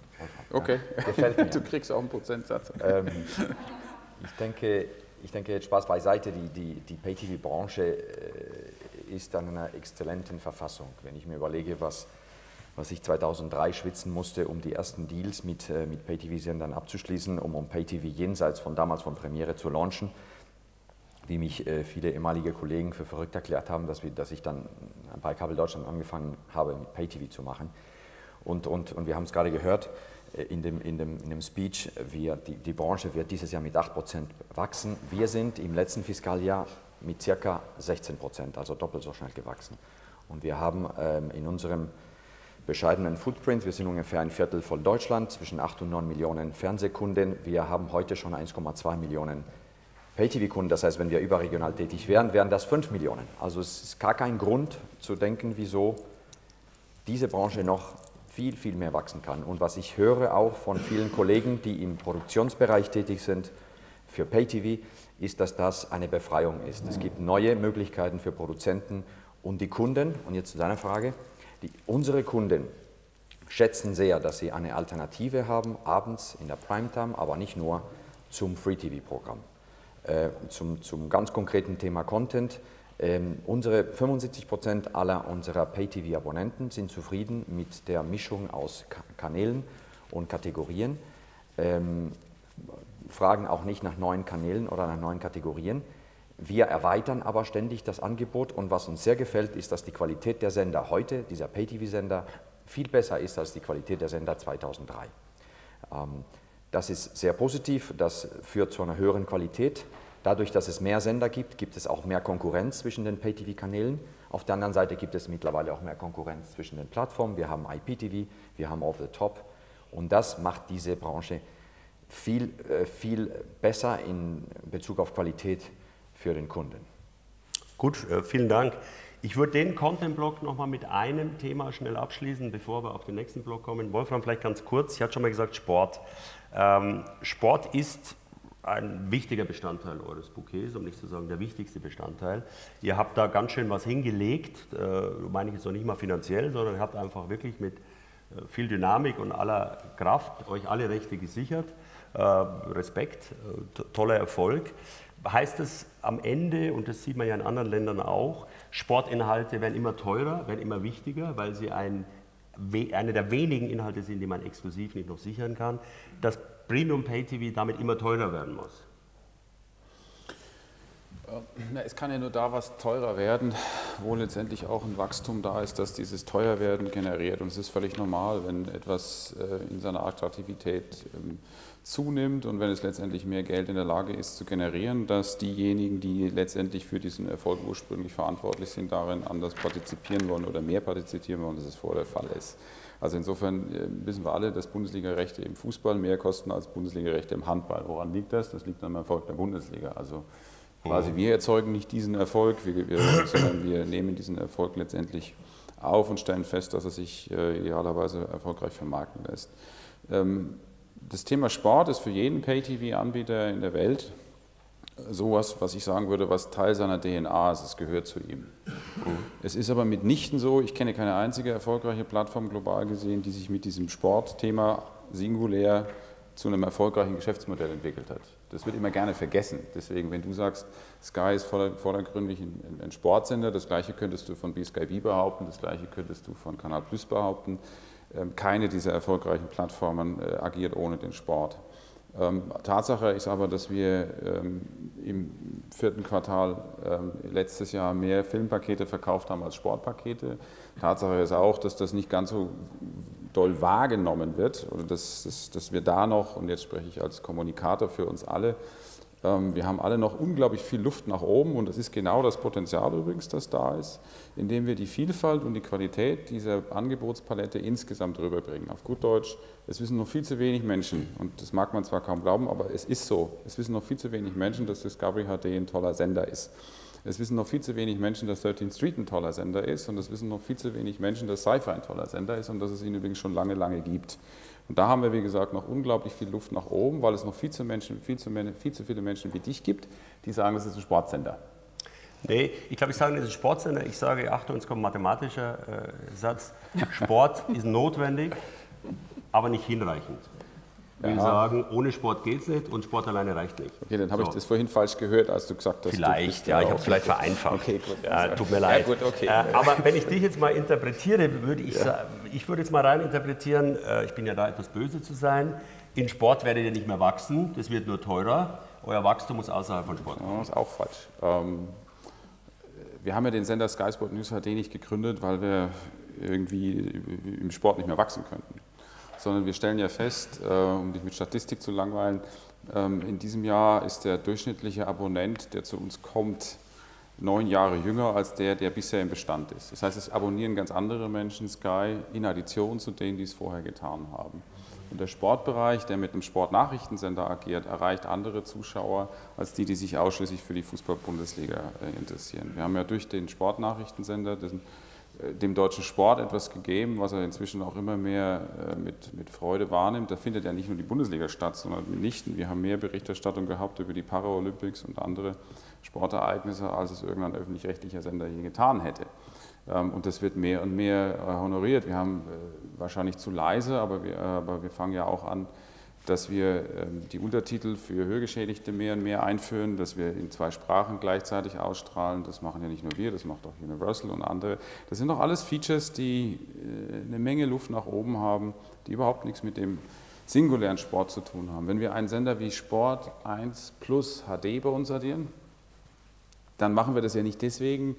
Okay, ja, gefällt mir. Du kriegst auch einen Prozentsatz. Ich denke, jetzt Spaß beiseite, die Pay-TV-Branche ist an einer exzellenten Verfassung. Wenn ich mir überlege, was ich 2003 schwitzen musste, um die ersten Deals mit Pay-TV-Sendern abzuschließen, um Pay-TV jenseits von damals von Premiere zu launchen, wie mich viele ehemalige Kollegen für verrückt erklärt haben, dass ich dann bei Kabel Deutschland angefangen habe, mit Pay-TV zu machen. Und wir haben es gerade gehört in dem Speech, die Branche wird dieses Jahr mit 8% wachsen. Wir sind im letzten Fiskaljahr mit ca. 16%, also doppelt so schnell gewachsen. Und wir haben in unserem bescheidenen Footprint. Wir sind ungefähr ein Viertel von Deutschland, zwischen 8 und 9 Millionen Fernsehkunden. Wir haben heute schon 1,2 Millionen Pay-TV-Kunden. Das heißt, wenn wir überregional tätig wären, wären das 5 Millionen. Also es ist gar kein Grund zu denken, wieso diese Branche noch viel, viel mehr wachsen kann. Und was ich höre auch von vielen Kollegen, die im Produktionsbereich tätig sind für Pay-TV, ist, dass das eine Befreiung ist. Es gibt neue Möglichkeiten für Produzenten und die Kunden. Und jetzt zu deiner Frage. Unsere Kunden schätzen sehr, dass sie eine Alternative haben, abends in der Primetime, aber nicht nur zum Free-TV-Programm. Zum ganz konkreten Thema Content. Unsere 75% aller unserer Pay-TV-Abonnenten sind zufrieden mit der Mischung aus Kanälen und Kategorien, fragen auch nicht nach neuen Kanälen oder nach neuen Kategorien. Wir erweitern aber ständig das Angebot und was uns sehr gefällt, ist, dass die Qualität der Sender heute, dieser Pay-TV-Sender, viel besser ist als die Qualität der Sender 2003. Das ist sehr positiv, das führt zu einer höheren Qualität. Dadurch, dass es mehr Sender gibt, gibt es auch mehr Konkurrenz zwischen den Pay-TV-Kanälen. Auf der anderen Seite gibt es mittlerweile auch mehr Konkurrenz zwischen den Plattformen. Wir haben IPTV, wir haben Over the Top. Und das macht diese Branche viel, viel besser in Bezug auf Qualität für den Kunden. Gut, vielen Dank. Ich würde den Content-Block nochmal mit einem Thema schnell abschließen, bevor wir auf den nächsten Block kommen. Wolfram, vielleicht ganz kurz, ich hatte schon mal gesagt, Sport. Sport ist ein wichtiger Bestandteil eures Bouquets, um nicht zu sagen der wichtigste Bestandteil. Ihr habt da ganz schön was hingelegt, meine ich jetzt noch nicht mal finanziell, sondern ihr habt einfach wirklich mit viel Dynamik und aller Kraft euch alle Rechte gesichert. Respekt, toller Erfolg. Heißt es am Ende, und das sieht man ja in anderen Ländern auch, Sportinhalte werden immer teurer, werden immer wichtiger, weil sie eine der wenigen Inhalte sind, die man exklusiv nicht noch sichern kann, dass Premium Pay TV damit immer teurer werden muss? Es kann ja nur da was teurer werden, wo letztendlich auch ein Wachstum da ist, das dieses Teuerwerden generiert. Und es ist völlig normal, wenn etwas in seiner Attraktivität zunimmt und wenn es letztendlich mehr Geld in der Lage ist zu generieren, dass diejenigen, die letztendlich für diesen Erfolg ursprünglich verantwortlich sind, darin anders partizipieren wollen oder mehr partizipieren wollen, als es vorher der Fall ist. Also insofern wissen wir alle, dass Bundesliga-Rechte im Fußball mehr kosten als Bundesliga-Rechte im Handball. Woran liegt das? Das liegt am Erfolg der Bundesliga. Also quasi, wir erzeugen nicht diesen Erfolg, sondern wir nehmen diesen Erfolg letztendlich auf und stellen fest, dass er sich idealerweise erfolgreich vermarkten lässt. Das Thema Sport ist für jeden Pay-TV-Anbieter in der Welt sowas, was ich sagen würde, was Teil seiner DNA ist, es gehört zu ihm. Es ist aber mitnichten so, ich kenne keine einzige erfolgreiche Plattform global gesehen, die sich mit diesem Sportthema singulär zu einem erfolgreichen Geschäftsmodell entwickelt hat. Das wird immer gerne vergessen. Deswegen, wenn du sagst, Sky ist vordergründig ein Sportsender, das Gleiche könntest du von BSkyB behaupten, das Gleiche könntest du von Kanal Plus behaupten. Keine dieser erfolgreichen Plattformen agiert ohne den Sport. Tatsache ist aber, dass wir im vierten Quartal letztes Jahr mehr Filmpakete verkauft haben als Sportpakete. Tatsache ist auch, dass das nicht ganz so doll wahrgenommen wird oder dass wir da noch, und jetzt spreche ich als Kommunikator für uns alle, wir haben alle noch unglaublich viel Luft nach oben und das ist genau das Potenzial übrigens, das da ist, indem wir die Vielfalt und die Qualität dieser Angebotspalette insgesamt rüberbringen. Auf gut Deutsch, es wissen noch viel zu wenig Menschen, und das mag man zwar kaum glauben, aber es ist so, es wissen noch viel zu wenig Menschen, dass Discovery HD ein toller Sender ist. Es wissen noch viel zu wenig Menschen, dass 13th Street ein toller Sender ist, und es wissen noch viel zu wenig Menschen, dass Sci-Fi ein toller Sender ist und dass es ihn übrigens schon lange, lange gibt. Und da haben wir, wie gesagt, noch unglaublich viel Luft nach oben, weil es noch viel zu viele Menschen wie dich gibt, die sagen, das ist ein Sportsender. Nee, ich glaube, ich sage, das ist ein Sportsender. Ich sage, Achtung, jetzt kommt ein mathematischer Satz. Sport ist notwendig, aber nicht hinreichend. Ich will sagen, ohne Sport geht es nicht und Sport alleine reicht nicht. Okay, dann habe ich das vorhin falsch gehört, als du gesagt hast. Vielleicht, ja, ich habe es vielleicht vereinfacht. Okay, gut. Ja, tut mir leid. Ja, gut, okay. Aber wenn ich dich jetzt mal interpretiere, würde ich sagen, ich würde jetzt mal rein interpretieren, ich bin ja da etwas böse zu sein, in Sport werdet ihr nicht mehr wachsen, das wird nur teurer, euer Wachstum muss außerhalb von Sport kommen. Das ist auch falsch. Wir haben ja den Sender Sky Sport News HD nicht gegründet, weil wir irgendwie im Sport nicht mehr wachsen könnten, sondern wir stellen ja fest, um dich mit Statistik zu langweilen, in diesem Jahr ist der durchschnittliche Abonnent, der zu uns kommt, 9 Jahre jünger als der bisher im Bestand ist. Das heißt, es abonnieren ganz andere Menschen Sky in Addition zu denen, die es vorher getan haben. Und der Sportbereich, der mit einem Sportnachrichtensender agiert, erreicht andere Zuschauer als die, die sich ausschließlich für die Fußball-Bundesliga interessieren. Wir haben ja durch den Sportnachrichtensender dem deutschen Sport etwas gegeben, was er inzwischen auch immer mehr mit Freude wahrnimmt. Da findet ja nicht nur die Bundesliga statt, sondern mitnichten. Wir haben mehr Berichterstattung gehabt über die Paralympics und andere Sportereignisse, als es irgendein öffentlich-rechtlicher Sender je getan hätte. Und das wird mehr und mehr honoriert. Wir haben wahrscheinlich zu leise, aber wir fangen ja auch an, dass wir die Untertitel für Hörgeschädigte mehr und mehr einführen, dass wir in 2 Sprachen gleichzeitig ausstrahlen. Das machen ja nicht nur wir, das macht auch Universal und andere. Das sind doch alles Features, die eine Menge Luft nach oben haben, die überhaupt nichts mit dem singulären Sport zu tun haben. Wenn wir einen Sender wie Sport1 plus HD bei uns addieren, dann machen wir das ja nicht deswegen,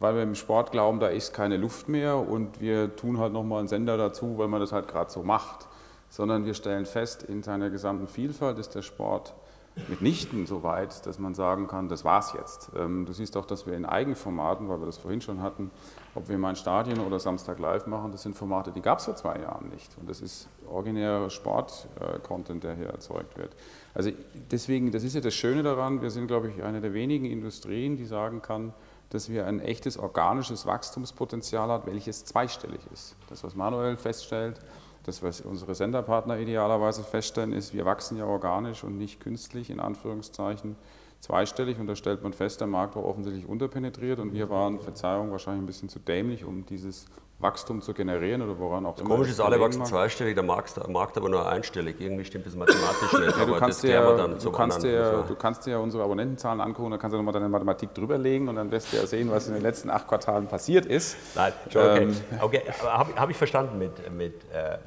weil wir im Sport glauben, da ist keine Luft mehr und wir tun halt nochmal einen Sender dazu, weil man das halt gerade so macht, sondern wir stellen fest, in seiner gesamten Vielfalt ist der Sport mitnichten so weit, dass man sagen kann, das war's jetzt. Du siehst auch, dass wir in Eigenformaten, weil wir das vorhin schon hatten, ob wir mal ein Stadion oder Samstag live machen, das sind Formate, die gab es vor 2 Jahren nicht. Und das ist originärer Sport-Content, der hier erzeugt wird. Also deswegen, das ist ja das Schöne daran, wir sind, glaube ich, eine der wenigen Industrien, die sagen kann, dass wir ein echtes organisches Wachstumspotenzial haben, welches zweistellig ist. Das, was Manuel feststellt, das, was unsere Senderpartner idealerweise feststellen, ist, wir wachsen ja organisch und nicht künstlich, in Anführungszeichen, zweistellig. Und da stellt man fest, der Markt war offensichtlich unterpenetriert und wir waren, Verzeihung, wahrscheinlich ein bisschen zu dämlich, um dieses Wachstum zu generieren oder woran auch immer. Komisch ist, alle wachsen zweistellig, der Markt aber nur einstellig. Irgendwie stimmt das mathematisch nicht. Ja, du kannst dir ja unsere Abonnentenzahlen angucken, dann kannst du nochmal deine Mathematik drüberlegen und dann wirst du ja sehen, was in den letzten 8 Quartalen passiert ist. Nein, okay. Okay. Habe ich verstanden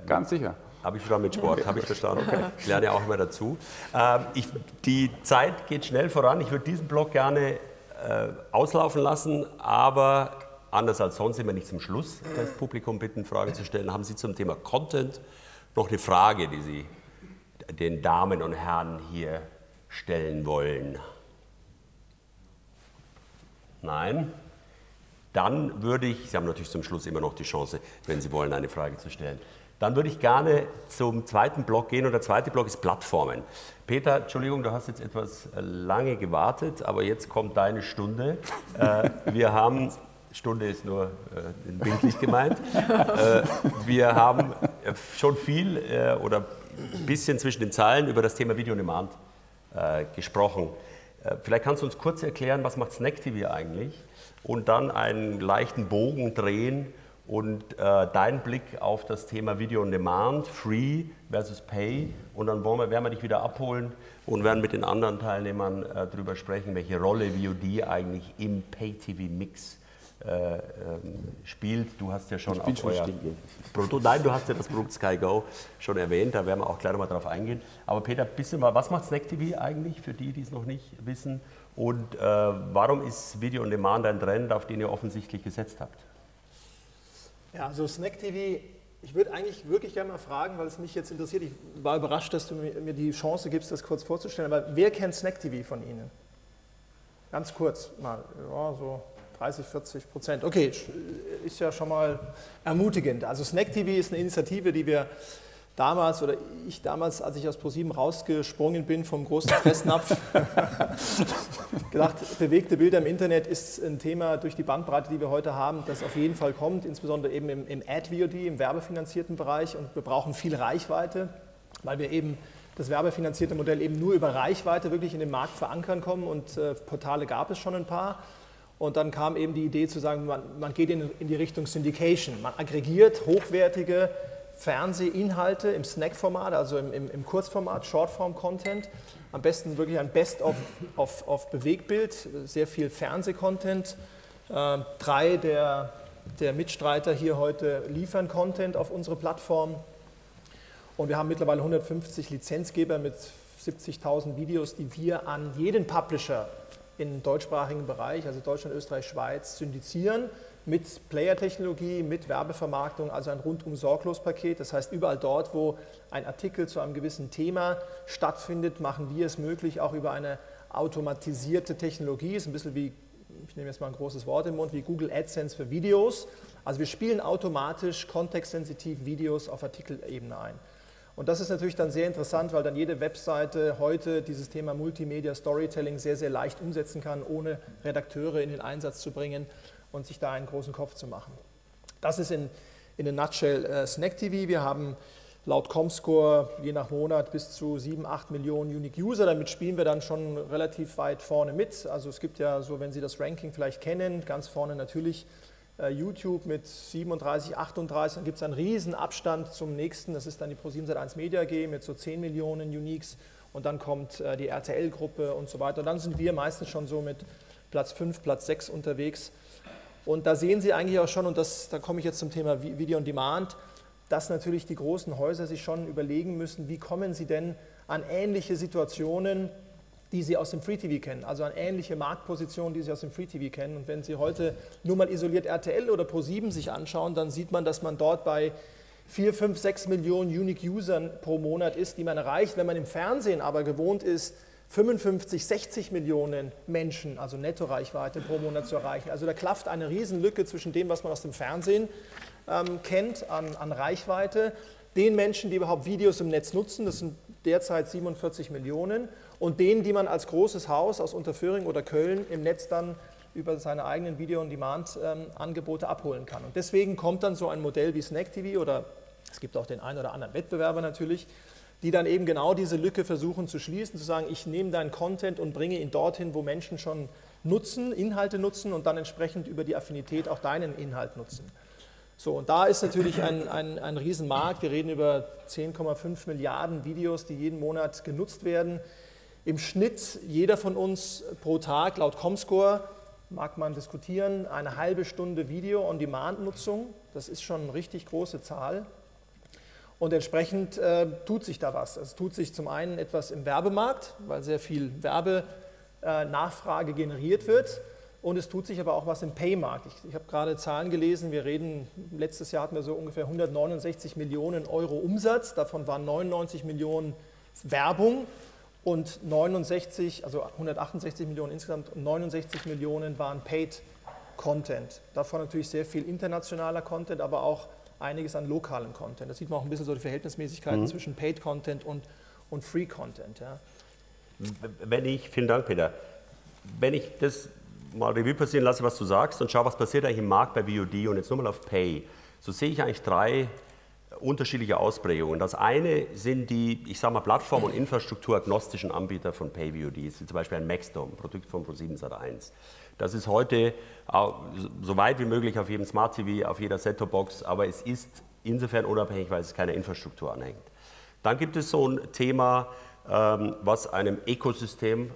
ganz sicher. Habe ich verstanden mit Sport, habe ich verstanden. Okay. Ich lerne ja auch immer dazu. Die Zeit geht schnell voran. Ich würde diesen Block gerne auslaufen lassen, aber anders als sonst immer nicht zum Schluss das Publikum bitten, Fragen zu stellen. Haben Sie zum Thema Content noch eine Frage, die Sie den Damen und Herren hier stellen wollen? Nein? Dann würde ich, Sie haben natürlich zum Schluss immer noch die Chance, wenn Sie wollen, eine Frage zu stellen. Dann würde ich gerne zum zweiten Block gehen und der zweite Block ist Plattformen. Peter, Entschuldigung, du hast jetzt etwas lange gewartet, aber jetzt kommt deine Stunde. Wir haben, Stunde ist nur bildlich gemeint, wir haben schon viel oder ein bisschen zwischen den Zeilen über das Thema Video on Demand gesprochen. Vielleicht kannst du uns kurz erklären, was macht SnackTV eigentlich und dann einen leichten Bogen drehen und dein Blick auf das Thema Video on Demand, Free versus Pay, und dann werden wir dich wieder abholen und werden mit den anderen Teilnehmern darüber sprechen, welche Rolle VOD eigentlich im Pay-TV-Mix spielt. Du hast ja schon auch euer Produkt, nein, du hast ja das Produkt Sky Go schon erwähnt, da werden wir auch gleich nochmal drauf eingehen. Aber Peter, bisschen mal, was macht SnackTV eigentlich für die, die es noch nicht wissen, und warum ist Video on Demand ein Trend, auf den ihr offensichtlich gesetzt habt? Ja, also SnackTV, ich würde eigentlich wirklich gerne mal fragen, weil es mich jetzt interessiert, ich war überrascht, dass du mir die Chance gibst, das kurz vorzustellen, aber wer kennt SnackTV von Ihnen? Ganz kurz mal, ja, so 30–40%. Okay, ist ja schon mal ermutigend. Also SnackTV ist eine Initiative, die wir damals, oder ich damals, als ich aus ProSieben rausgesprungen bin vom großen Fressnapf, gedacht, bewegte Bilder im Internet ist ein Thema durch die Bandbreite, die wir heute haben, das auf jeden Fall kommt, insbesondere eben im Ad-VOD, im werbefinanzierten Bereich, und wir brauchen viel Reichweite, weil wir eben das werbefinanzierte Modell eben nur über Reichweite wirklich in den Markt verankern kommen, und Portale gab es schon ein paar, und dann kam eben die Idee zu sagen, man geht in die Richtung Syndication, man aggregiert hochwertige Fernsehinhalte im Snack-Format, also im Kurzformat, Shortform-Content, am besten wirklich ein Best-of Bewegtbild, sehr viel Fernseh-Content. 3 der Mitstreiter hier heute liefern Content auf unsere Plattform, und wir haben mittlerweile 150 Lizenzgeber mit 70.000 Videos, die wir an jeden Publisher im deutschsprachigen Bereich, also Deutschland, Österreich, Schweiz, syndizieren, mit Player-Technologie, mit Werbevermarktung, also ein rundum sorglos Paket. Das heißt, überall dort, wo ein Artikel zu einem gewissen Thema stattfindet, machen wir es möglich, auch über eine automatisierte Technologie. Ist ein bisschen wie, ich nehme jetzt mal ein großes Wort im Mund, wie Google AdSense für Videos. Also wir spielen automatisch kontextsensitiv Videos auf Artikelebene ein. Und das ist natürlich dann sehr interessant, weil dann jede Webseite heute dieses Thema Multimedia Storytelling sehr, sehr leicht umsetzen kann, ohne Redakteure in den Einsatz zu bringen und sich da einen großen Kopf zu machen. Das ist in der Nutshell SnackTV. Wir haben laut ComScore je nach Monat bis zu 7–8 Millionen Unique User. Damit spielen wir dann schon relativ weit vorne mit. Also es gibt ja so, wenn Sie das Ranking vielleicht kennen, ganz vorne natürlich YouTube mit 37–38. Dann gibt es einen riesen Abstand zum nächsten. Das ist dann die ProSiebenSat.1 Media AG mit so 10 Millionen Uniques. Und dann kommt die RTL-Gruppe und so weiter. Und dann sind wir meistens schon so mit Platz 5, Platz 6 unterwegs. Und da sehen Sie eigentlich auch schon, und da komme ich jetzt zum Thema Video on Demand, dass natürlich die großen Häuser sich schon überlegen müssen, wie kommen sie denn an ähnliche Situationen, die sie aus dem Free-TV kennen, also an ähnliche Marktpositionen, die sie aus dem Free-TV kennen. Und wenn Sie heute nur mal isoliert RTL oder ProSieben sich anschauen, dann sieht man, dass man dort bei 4, 5, 6 Millionen Unique Usern pro Monat ist, die man erreicht. Wenn man im Fernsehen aber gewohnt ist, 55, 60 Millionen Menschen, also Nettoreichweite pro Monat zu erreichen. Also da klafft eine Riesenlücke zwischen dem, was man aus dem Fernsehen kennt an Reichweite, den Menschen, die überhaupt Videos im Netz nutzen, das sind derzeit 47 Millionen, und denen, die man als großes Haus aus Unterföhring oder Köln im Netz dann über seine eigenen Video-on-Demand-Angebote abholen kann. Und deswegen kommt dann so ein Modell wie SnackTV, oder es gibt auch den einen oder anderen Wettbewerber natürlich, die dann eben genau diese Lücke versuchen zu schließen, zu sagen, ich nehme deinen Content und bringe ihn dorthin, wo Menschen schon nutzen, Inhalte nutzen und dann entsprechend über die Affinität auch deinen Inhalt nutzen. So, und da ist natürlich ein Riesenmarkt. Wir reden über 10,5 Milliarden Videos, die jeden Monat genutzt werden. Im Schnitt jeder von uns pro Tag, laut ComScore, mag man diskutieren, eine halbe Stunde Video-on-Demand-Nutzung. Das ist schon eine richtig große Zahl. Und entsprechend tut sich da was. Es tut sich zum einen etwas im Werbemarkt, weil sehr viel Werbenachfrage generiert wird. Und es tut sich aber auch was im Pay-Markt. Ich habe gerade Zahlen gelesen, wir reden, letztes Jahr hatten wir so ungefähr 169 Millionen Euro Umsatz, davon waren 99 Millionen Werbung und 69, also 168 Millionen insgesamt, 69 Millionen waren Paid-Content. Davon natürlich sehr viel internationaler Content, aber auch einiges an lokalem Content. Da sieht man auch ein bisschen so die Verhältnismäßigkeiten zwischen Paid-Content und Free-Content. Ja. Vielen Dank, Peter. Wenn ich das mal Revue passieren lasse, was du sagst, und schau, was passiert eigentlich im Markt bei VOD und jetzt nochmal auf Pay. So sehe ich eigentlich drei unterschiedliche Ausprägungen. Das eine sind die, ich sage mal, Plattform- und infrastrukturagnostischen Anbieter von Pay-VOD, wie zum Beispiel ein Maxdome, ein Produkt von ProSiebenSat.1. Das ist heute so weit wie möglich auf jedem Smart TV, auf jeder Set-Top-Box, aber es ist insofern unabhängig, weil es keiner Infrastruktur anhängt. Dann gibt es so ein Thema, was einem Ökosystem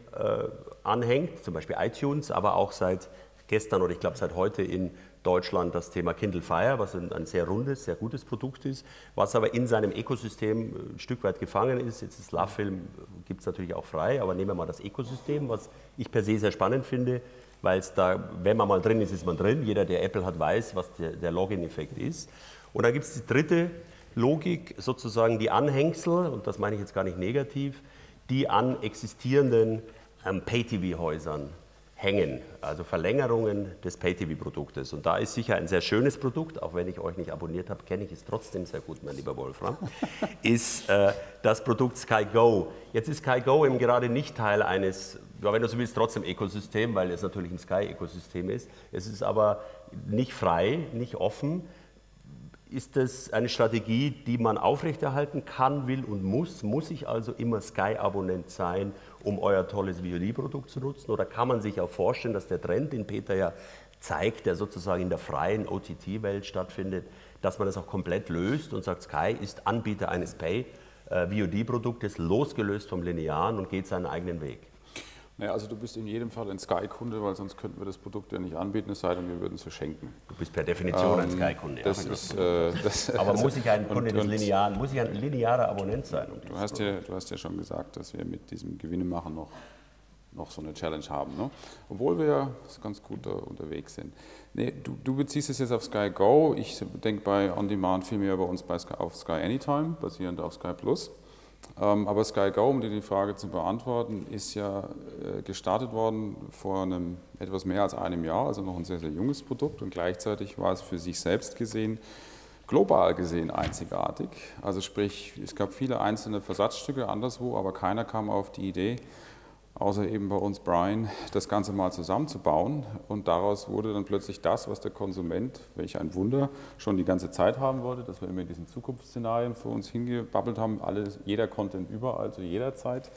anhängt, zum Beispiel iTunes, aber auch seit gestern oder ich glaube seit heute in Deutschland das Thema Kindle Fire, was ein sehr rundes, sehr gutes Produkt ist, was aber in seinem Ökosystem ein Stück weit gefangen ist. Jetzt ist LoveFilm, gibt es natürlich auch frei, aber nehmen wir mal das Ökosystem, was ich per se sehr spannend finde, weil es da, wenn man mal drin ist, ist man drin. Jeder, der Apple hat, weiß, was der Login-Effekt ist. Und dann gibt es die dritte Logik, sozusagen die Anhängsel, und das meine ich jetzt gar nicht negativ, die an existierenden Pay-TV-Häusern hängen, also Verlängerungen des Pay-TV-Produktes. Und da ist sicher ein sehr schönes Produkt, auch wenn ich euch nicht abonniert habe, kenne ich es trotzdem sehr gut, mein lieber Wolfram, ist das Produkt Sky Go. Jetzt ist Sky Go eben gerade nicht Teil eines, ja, wenn du so willst, trotzdem Ökosystem, weil es natürlich ein Sky-Ökosystem ist. Es ist aber nicht frei, nicht offen. Ist das eine Strategie, die man aufrechterhalten kann, will und muss? Muss ich also immer Sky-Abonnent sein, um euer tolles VOD-Produkt zu nutzen? Oder kann man sich auch vorstellen, dass der Trend, den Peter ja zeigt, der sozusagen in der freien OTT-Welt stattfindet, dass man das auch komplett löst und sagt, Sky ist Anbieter eines Pay-VOD-Produktes, losgelöst vom Linearen und geht seinen eigenen Weg? Naja, also du bist in jedem Fall ein Sky-Kunde, weil sonst könnten wir das Produkt ja nicht anbieten, es sei denn, wir würden es verschenken. Du bist per Definition ein Sky-Kunde. Aber muss ich ein Kunde des Linearen, muss ich ein linearer Abonnent sein? Um du hast ja schon gesagt, dass wir mit diesem Gewinne machen noch so eine Challenge haben, ne? Obwohl wir ja ganz gut unterwegs sind. Nee, du beziehst es jetzt auf Sky Go, ich denke bei On Demand vielmehr bei uns bei Sky, auf Sky Anytime, basierend auf Sky Plus. Aber Sky Go, um dir die Frage zu beantworten, ist ja gestartet worden vor etwas mehr als einem Jahr, also noch ein sehr, sehr junges Produkt, und gleichzeitig war es für sich selbst gesehen, global gesehen einzigartig. Also sprich, es gab viele einzelne Versatzstücke anderswo, aber keiner kam auf die Idee, außer eben bei uns Brian, das Ganze mal zusammenzubauen, und daraus wurde dann plötzlich das, was der Konsument, welch ein Wunder, schon die ganze Zeit haben wollte, dass wir immer in diesen Zukunftsszenarien vor uns hingebabbelt haben, jeder Content überall, zu jeder Zeit.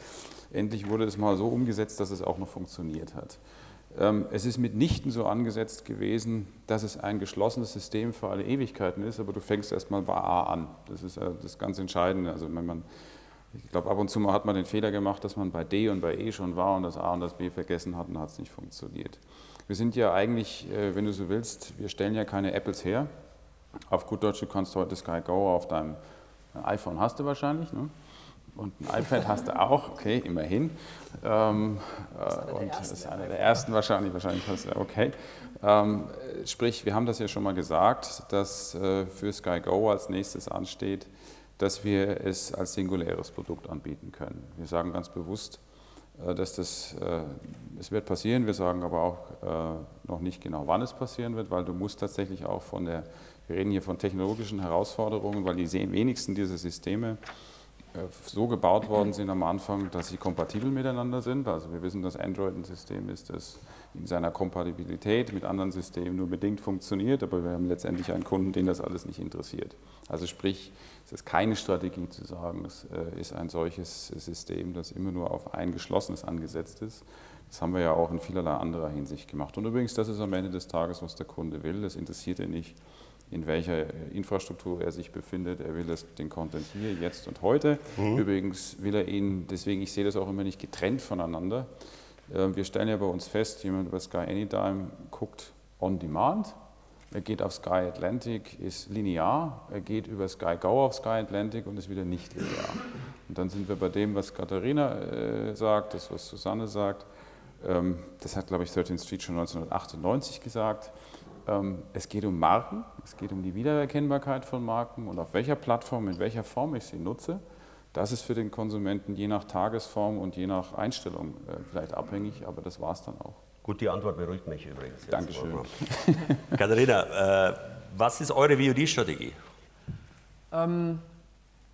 Endlich wurde es mal so umgesetzt, dass es auch noch funktioniert hat. Es ist mitnichten so angesetzt gewesen, dass es ein geschlossenes System für alle Ewigkeiten ist, aber du fängst erst mal bei A an. Das ist das ganz Entscheidende. Also wenn man Ich glaube, ab und zu mal hat man den Fehler gemacht, dass man bei D und bei E schon war und das A und das B vergessen hat und hat es nicht funktioniert. Wir sind ja eigentlich, wenn du so willst, wir stellen ja keine Apples her. Auf gut Deutsch, du kannst heute Sky Go auf deinem iPhone hast du wahrscheinlich, ne? Und ein iPad hast du auch, okay, immerhin. Und das ist einer der ersten wahrscheinlich hast du, okay. Sprich, wir haben das ja schon mal gesagt, dass für Sky Go als nächstes ansteht, dass wir es als singuläres Produkt anbieten können. Wir sagen ganz bewusst, Es wird passieren, wir sagen aber auch noch nicht genau, wann es passieren wird, weil du musst tatsächlich auch von der, wir reden hier von technologischen Herausforderungen, weil die wenigsten dieser Systeme so gebaut worden sind am Anfang, dass sie kompatibel miteinander sind. Also wir wissen, dass Android ein System ist, das in seiner Kompatibilität mit anderen Systemen nur bedingt funktioniert, aber wir haben letztendlich einen Kunden, den das alles nicht interessiert. Also sprich, es ist keine Strategie zu sagen, es ist ein solches System, das immer nur auf ein geschlossenes angesetzt ist. Das haben wir ja auch in vielerlei anderer Hinsicht gemacht. Und übrigens, das ist am Ende des Tages, was der Kunde will. Das interessiert ihn nicht, in welcher Infrastruktur er sich befindet. Er will den Content hier, jetzt und heute. Mhm. Übrigens will er ihn, deswegen, ich sehe das auch immer nicht getrennt voneinander. Wir stellen ja bei uns fest, jemand über Sky Anytime guckt on demand. Er geht auf Sky Atlantic, ist linear. Er geht über Sky Go auf Sky Atlantic und ist wieder nicht linear. Und dann sind wir bei dem, was Katharina sagt, das, was Susanne sagt. Das hat, glaube ich, 13th Street schon 1998 gesagt. Es geht um Marken, es geht um die Wiedererkennbarkeit von Marken und auf welcher Plattform, in welcher Form ich sie nutze. Das ist für den Konsumenten je nach Tagesform und je nach Einstellung vielleicht abhängig, aber das war es dann auch. Gut, die Antwort beruhigt mich übrigens. Dankeschön. Katharina, was ist eure VOD-Strategie?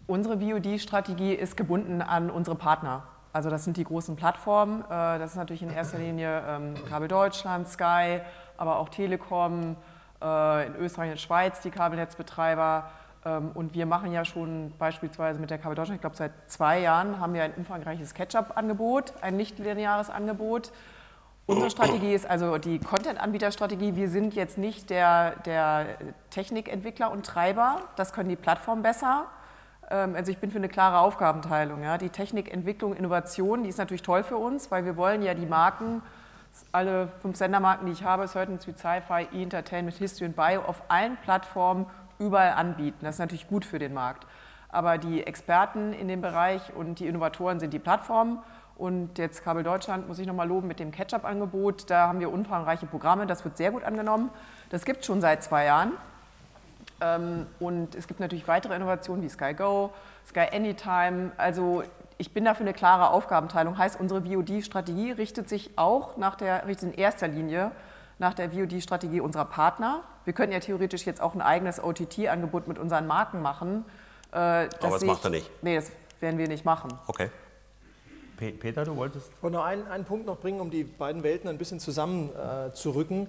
Unsere VOD-Strategie ist gebunden an unsere Partner. Also das sind die großen Plattformen, das ist natürlich in erster Linie Kabel Deutschland, Sky, aber auch Telekom, in Österreich und Schweiz die Kabelnetzbetreiber. Und wir machen ja schon beispielsweise mit der Kabel Deutschland, ich glaube seit 2 Jahren haben wir ein umfangreiches Catch-up-Angebot, ein nicht-lineares Angebot. Unsere Strategie ist also die Content-Anbieter-Strategie. Wir sind jetzt nicht der Technikentwickler und Treiber, das können die Plattformen besser. Also ich bin für eine klare Aufgabenteilung. Ja. Die Technikentwicklung, Innovation, die ist natürlich toll für uns, weil wir wollen ja die Marken, alle 5 Sendermarken, die ich habe, 13th Street, Sci-Fi, E-Entertainment, History und Bio, auf allen Plattformen überall anbieten. Das ist natürlich gut für den Markt. Aber die Experten in dem Bereich und die Innovatoren sind die Plattformen. Und jetzt Kabel Deutschland muss ich nochmal loben mit dem Catch-up-Angebot. Da haben wir umfangreiche Programme, das wird sehr gut angenommen. Das gibt es schon seit 2 Jahren. Und es gibt natürlich weitere Innovationen wie Sky Go, Sky Anytime. Also ich bin dafür eine klare Aufgabenteilung. Heißt, unsere VOD-Strategie richtet sich auch in erster Linie nach der VOD-Strategie unserer Partner. Wir könnten ja theoretisch jetzt auch ein eigenes OTT-Angebot mit unseren Marken machen. Aber das macht er nicht. Nee, das werden wir nicht machen. Okay. Peter, du wolltest? Ich wollte noch einen Punkt noch bringen, um die beiden Welten ein bisschen zusammenzurücken.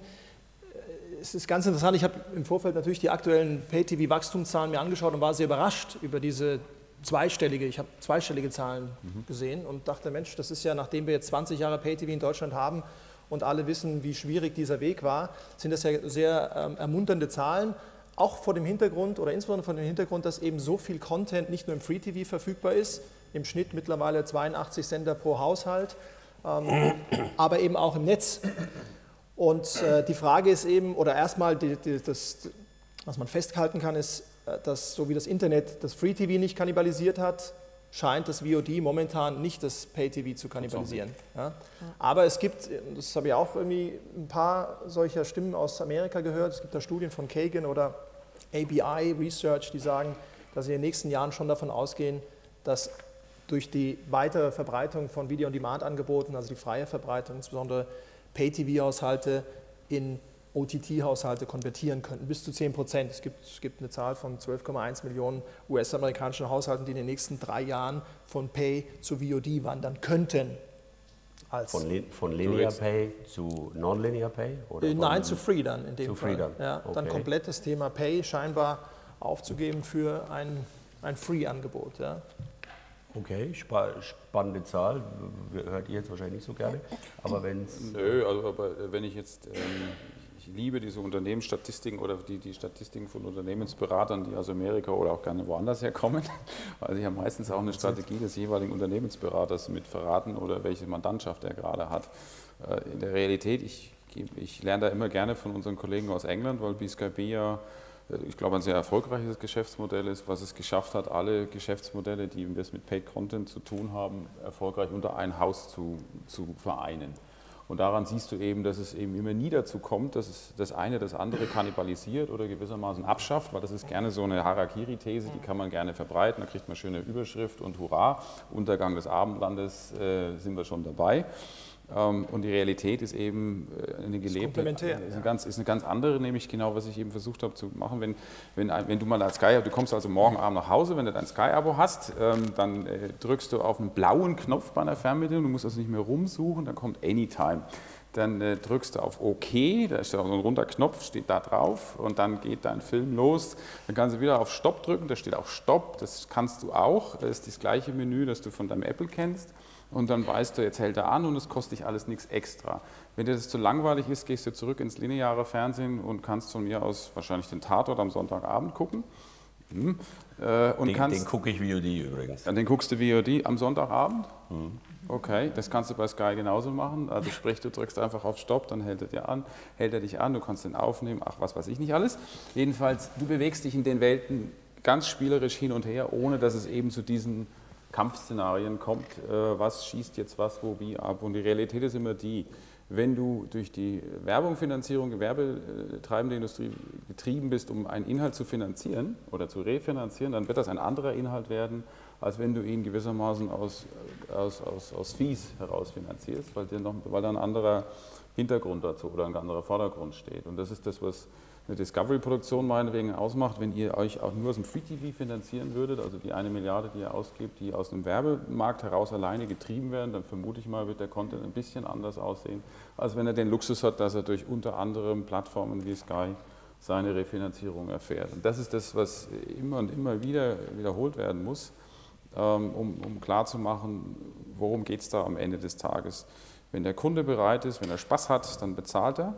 Es ist ganz interessant, ich habe im Vorfeld natürlich die aktuellen Pay-TV-Wachstumszahlen mir angeschaut und war sehr überrascht über diese zweistellige Zahlen gesehen und dachte, Mensch, das ist ja, nachdem wir jetzt 20 Jahre Pay-TV in Deutschland haben und alle wissen, wie schwierig dieser Weg war, sind das ja sehr ermunternde Zahlen, auch vor dem Hintergrund oder insbesondere vor dem Hintergrund, dass eben so viel Content nicht nur im Free-TV verfügbar ist, im Schnitt mittlerweile 82 Sender pro Haushalt, aber eben auch im Netz. Und die Frage ist eben, oder erstmal, was man festhalten kann, ist, dass so wie das Internet das Free-TV nicht kannibalisiert hat, scheint das VOD momentan nicht das Pay-TV zu kannibalisieren. Ja? Aber es gibt, das habe ich auch irgendwie ein paar solcher Stimmen aus Amerika gehört, es gibt da Studien von Kagan oder ABI Research, die sagen, dass sie in den nächsten Jahren schon davon ausgehen, dass durch die weitere Verbreitung von Video-on-Demand-Angeboten, also die freie Verbreitung insbesondere, Pay-TV-Haushalte in OTT-Haushalte konvertieren könnten, bis zu 10%. Es gibt eine Zahl von 12,1 Millionen US-amerikanischen Haushalten, die in den nächsten 3 Jahren von Pay zu VOD wandern könnten. Als von Linear Pay zu Non-Linear Pay? Oder nein, zu Free dann in dem Fall. Ja, okay. Dann komplett das Thema Pay scheinbar aufzugeben für ein Free-Angebot. Ja. Okay, spannende Zahl, hört ihr jetzt wahrscheinlich nicht so gerne, aber wenn es... Nö, also, aber wenn ich jetzt, ich liebe diese Unternehmensstatistiken oder die Statistiken von Unternehmensberatern, die aus Amerika oder auch gerne woanders herkommen, weil sie ja meistens auch eine Strategie des jeweiligen Unternehmensberaters mit verraten oder welche Mandantschaft er gerade hat. In der Realität, ich lerne da immer gerne von unseren Kollegen aus England, weil BSKB ja... Ich glaube, ein sehr erfolgreiches Geschäftsmodell ist, was es geschafft hat, alle Geschäftsmodelle, die das mit Paid Content zu tun haben, erfolgreich unter ein Haus zu vereinen. Und daran siehst du eben, dass es eben immer nie dazu kommt, dass es das eine das andere kannibalisiert oder gewissermaßen abschafft, weil das ist gerne so eine Harakiri-These, die kann man gerne verbreiten, da kriegt man schöne Überschrift und Hurra, Untergang des Abendlandes, sind wir schon dabei. Und die Realität ist eben eine gelebte, ist eine ganz andere, nämlich genau, was ich eben versucht habe zu machen. Wenn du mal als Sky, du kommst also morgen Abend nach Hause, wenn du dein Sky-Abo hast, dann drückst du auf einen blauen Knopf bei einer Fernbedienung, du musst also nicht mehr rumsuchen, dann kommt Anytime. Dann drückst du auf OK, da ist so ein runder Knopf, steht da drauf und dann geht dein Film los. Dann kannst du wieder auf Stopp drücken, da steht auch Stopp, das kannst du auch. Das ist das gleiche Menü, das du von deinem Apple kennst. Und dann weißt du, jetzt hält er an und es kostet dich alles nichts extra. Wenn dir das zu langweilig ist, gehst du zurück ins lineare Fernsehen und kannst von mir aus wahrscheinlich den Tatort am Sonntagabend gucken. Mhm. Und den gucke ich VOD übrigens. Dann den guckst du VOD am Sonntagabend? Mhm. Okay, das kannst du bei Sky genauso machen. Also sprich, du drückst einfach auf Stopp, dann hält er dich an, du kannst den aufnehmen, ach was weiß ich nicht alles. Jedenfalls, du bewegst dich in den Welten ganz spielerisch hin und her, ohne dass es eben zu diesen Kampfszenarien kommt, was schießt jetzt was, wo, wie ab. Und die Realität ist immer die, wenn du durch die Werbung, Finanzierung, gewerbetreibende Industrie getrieben bist, um einen Inhalt zu finanzieren oder zu refinanzieren, dann wird das ein anderer Inhalt werden, als wenn du ihn gewissermaßen aus Fees heraus finanzierst, weil da ein anderer Hintergrund dazu oder ein anderer Vordergrund steht. Und das ist das, was eine Discovery-Produktion meinetwegen ausmacht. Wenn ihr euch auch nur aus dem Free-TV finanzieren würdet, also die 1 Milliarde, die ihr ausgibt, die aus dem Werbemarkt heraus alleine getrieben werden, dann vermute ich mal, wird der Content ein bisschen anders aussehen, als wenn er den Luxus hat, dass er durch unter anderem Plattformen wie Sky seine Refinanzierung erfährt. Und das ist das, was immer und immer wieder wiederholt werden muss, um klarzumachen, worum geht es da am Ende des Tages. Wenn der Kunde bereit ist, wenn er Spaß hat, dann bezahlt er.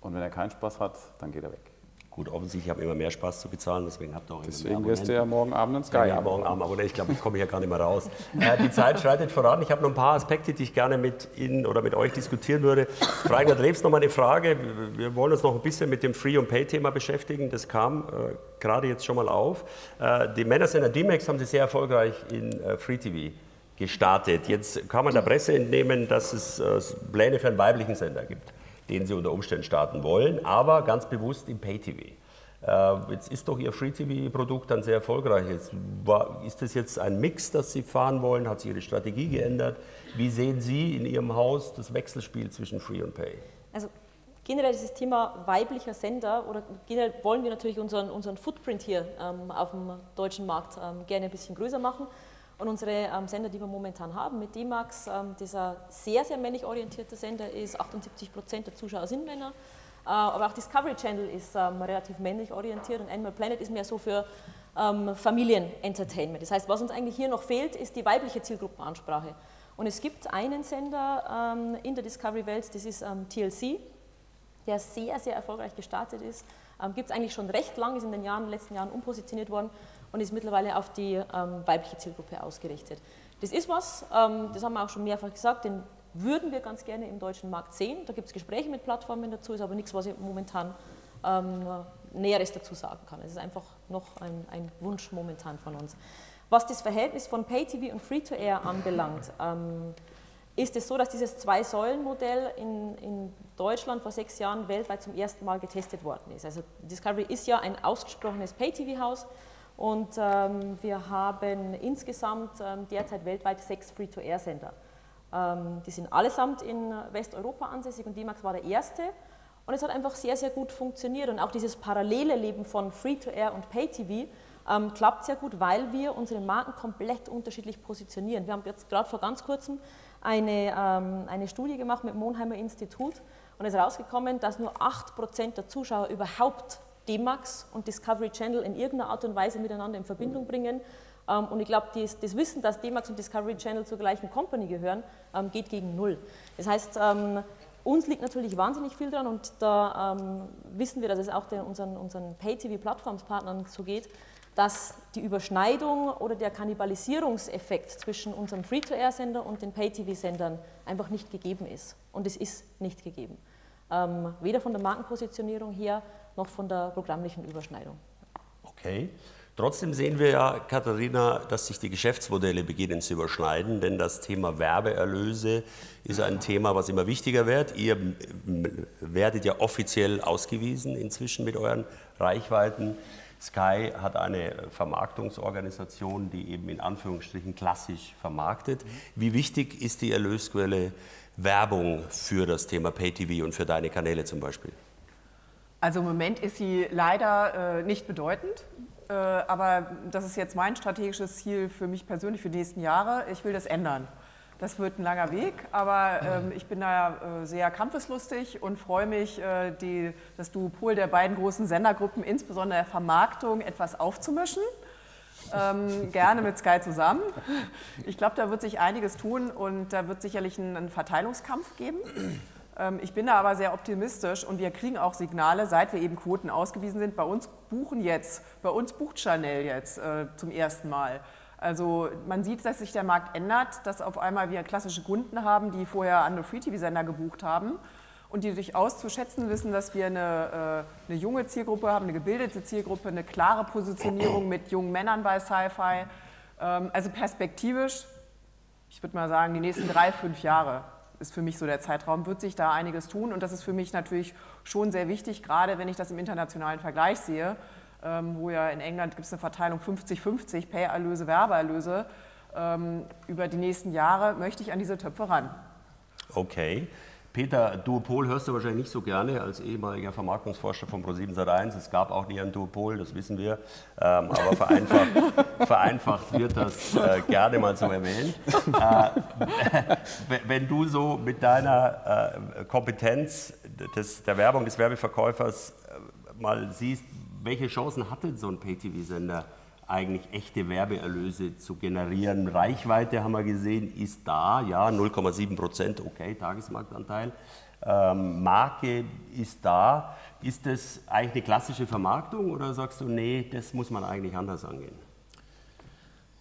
Und wenn er keinen Spaß hat, dann geht er weg. Gut, offensichtlich habe ich immer mehr Spaß zu bezahlen, deswegen habt ihr auch immer mehr Abonnenten. Deswegen wirst du ja morgen Abend ins Sky. Ja, morgen Abend, aber ich glaube, ich komme ja gar nicht mehr raus. Die Zeit schreitet voran. Ich habe noch ein paar Aspekte, die ich gerne mit Ihnen oder mit euch diskutieren würde. Frau Aigner-Drews, noch mal eine Frage. Wir wollen uns noch ein bisschen mit dem Free- und Pay-Thema beschäftigen. Das kam gerade jetzt schon mal auf. Die Männersender DMAX haben Sie sehr erfolgreich in Free-TV gestartet. Jetzt kann man der Presse entnehmen, dass es Pläne für einen weiblichen Sender gibt, den Sie unter Umständen starten wollen, aber ganz bewusst im Pay-TV. Jetzt ist doch Ihr Free-TV-Produkt dann sehr erfolgreich. Ist das jetzt ein Mix, das Sie fahren wollen? Hat sich Ihre Strategie geändert? Wie sehen Sie in Ihrem Haus das Wechselspiel zwischen Free und Pay? Also generell dieses Thema weiblicher Sender, oder generell wollen wir natürlich unseren Footprint hier auf dem deutschen Markt gerne ein bisschen größer machen. Und unsere Sender, die wir momentan haben, mit DMAX, dieser sehr, sehr männlich orientierte Sender ist, 78% der Zuschauer sind Männer, aber auch Discovery Channel ist relativ männlich orientiert und Animal Planet ist mehr so für Familien-Entertainment. Das heißt, was uns eigentlich hier noch fehlt, ist die weibliche Zielgruppenansprache. Und es gibt einen Sender in der Discovery-Welt, das ist TLC, der sehr, sehr erfolgreich gestartet ist. Gibt es eigentlich schon recht lang, ist in den letzten Jahren umpositioniert worden und ist mittlerweile auf die weibliche Zielgruppe ausgerichtet. Das ist was, das haben wir auch schon mehrfach gesagt, den würden wir ganz gerne im deutschen Markt sehen. Da gibt es Gespräche mit Plattformen dazu, ist aber nichts, was ich momentan Näheres dazu sagen kann. Es ist einfach noch ein Wunsch momentan von uns. Was das Verhältnis von Pay-TV und Free-to-Air anbelangt, ist es so, dass dieses 2-Säulen-Modell in Deutschland vor 6 Jahren weltweit zum ersten Mal getestet worden ist. Also Discovery ist ja ein ausgesprochenes Pay-TV-Haus und wir haben insgesamt derzeit weltweit 6 Free-to-Air-Sender. Die sind allesamt in Westeuropa ansässig und DMAX war der erste und es hat einfach sehr, sehr gut funktioniert und auch dieses parallele Leben von Free-to-Air und Pay-TV klappt sehr gut, weil wir unsere Marken komplett unterschiedlich positionieren. Wir haben jetzt gerade vor ganz kurzem eine Studie gemacht mit dem Monheimer Institut und es ist rausgekommen, dass nur 8% der Zuschauer überhaupt DMAX und Discovery Channel in irgendeiner Art und Weise miteinander in Verbindung bringen. Und ich glaube, das Wissen, dass DMAX und Discovery Channel zur gleichen Company gehören, geht gegen null. Das heißt, uns liegt natürlich wahnsinnig viel dran und da wissen wir, dass es auch unseren Pay-TV-Plattformspartnern so geht, dass die Überschneidung oder der Kannibalisierungseffekt zwischen unserem Free-to-Air-Sender und den Pay-TV-Sendern einfach nicht gegeben ist. Und es ist nicht gegeben. Weder von der Markenpositionierung her, noch von der programmlichen Überschneidung. Okay, Trotzdem sehen wir ja, Katharina, dass sich die Geschäftsmodelle beginnen zu überschneiden, denn das Thema Werbeerlöse ist ein Thema, was immer wichtiger wird. Ihr werdet ja offiziell ausgewiesen inzwischen mit euren Reichweiten. Sky hat eine Vermarktungsorganisation, die eben in Anführungsstrichen klassisch vermarktet. Wie wichtig ist die Erlösquelle Werbung für das Thema Pay-TV und für deine Kanäle zum Beispiel? Also im Moment ist sie leider nicht bedeutend, aber das ist jetzt mein strategisches Ziel für mich persönlich für die nächsten Jahre. Ich will das ändern. Das wird ein langer Weg, aber ich bin da sehr kampfeslustig und freue mich, das Duopol der beiden großen Sendergruppen, insbesondere der Vermarktung, etwas aufzumischen. Gerne mit Sky zusammen. Ich glaube, da wird sich einiges tun und da wird sicherlich einen Verteilungskampf geben. Ich bin da aber sehr optimistisch und wir kriegen auch Signale, seit wir eben Quoten ausgewiesen sind. Bei uns bucht Chanel jetzt zum ersten Mal. Also man sieht, dass sich der Markt ändert, dass auf einmal wir klassische Kunden haben, die vorher andere Free-TV-Sender gebucht haben und die durchaus zu schätzen wissen, dass wir eine junge Zielgruppe haben, eine gebildete Zielgruppe, eine klare Positionierung mit jungen Männern bei Sci-Fi. Also perspektivisch, ich würde mal sagen, die nächsten 3-5 Jahre ist für mich so der Zeitraum, wird sich da einiges tun. Und das ist für mich natürlich schon sehr wichtig, gerade wenn ich das im internationalen Vergleich sehe, wo ja in England gibt es eine Verteilung 50-50, Pay-Erlöse, Werbeerlöse. Über die nächsten Jahre möchte ich an diese Töpfe ran. Okay. Peter, Duopol hörst du wahrscheinlich nicht so gerne als ehemaliger Vermarktungsforscher von ProSiebenSat.1. Es gab auch nie ein Duopol, das wissen wir, aber vereinfacht wird das gerne mal so erwähnt. Wenn du so mit deiner Kompetenz der Werbung des Werbeverkäufers mal siehst, welche Chancen hatte so ein Pay-TV-Sender eigentlich, echte Werbeerlöse zu generieren? Reichweite, haben wir gesehen, ist da, ja, 0,7%, okay, Tagesmarktanteil. Marke ist da. Ist das eigentlich eine klassische Vermarktung oder sagst du, nee, das muss man eigentlich anders angehen?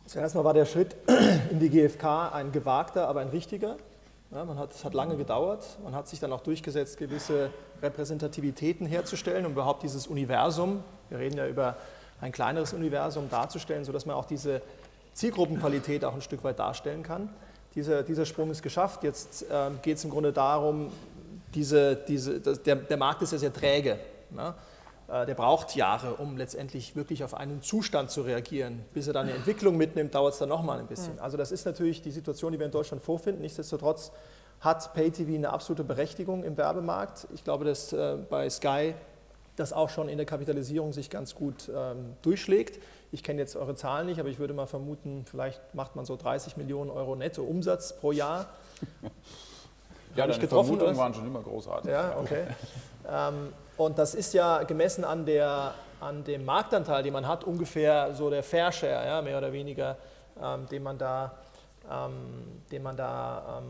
Zuerst mal war der Schritt in die GfK ein gewagter, aber ein richtiger. Ja, es hat lange gedauert, man hat sich dann auch durchgesetzt, gewisse Repräsentativitäten herzustellen, um überhaupt dieses Universum, wir reden ja über ein kleineres Universum, darzustellen, sodass man auch diese Zielgruppenqualität auch ein Stück weit darstellen kann. Dieser Sprung ist geschafft, jetzt geht es im Grunde darum, der Markt ist ja sehr träge, ne? Der braucht Jahre, um letztendlich wirklich auf einen Zustand zu reagieren. Bis er dann eine Entwicklung mitnimmt, dauert es dann nochmal ein bisschen. Also das ist natürlich die Situation, die wir in Deutschland vorfinden. Nichtsdestotrotz hat Pay-TV eine absolute Berechtigung im Werbemarkt. Ich glaube, dass bei Sky das auch schon in der Kapitalisierung sich ganz gut durchschlägt. Ich kenne jetzt eure Zahlen nicht, aber ich würde mal vermuten, vielleicht macht man so 30 Millionen Euro netto Umsatz pro Jahr. Ja, deine Vermutungen waren schon immer großartig. Ja, okay. Und das ist ja gemessen an dem Marktanteil, den man hat, ungefähr so der Fair Share, ja, mehr oder weniger, den man da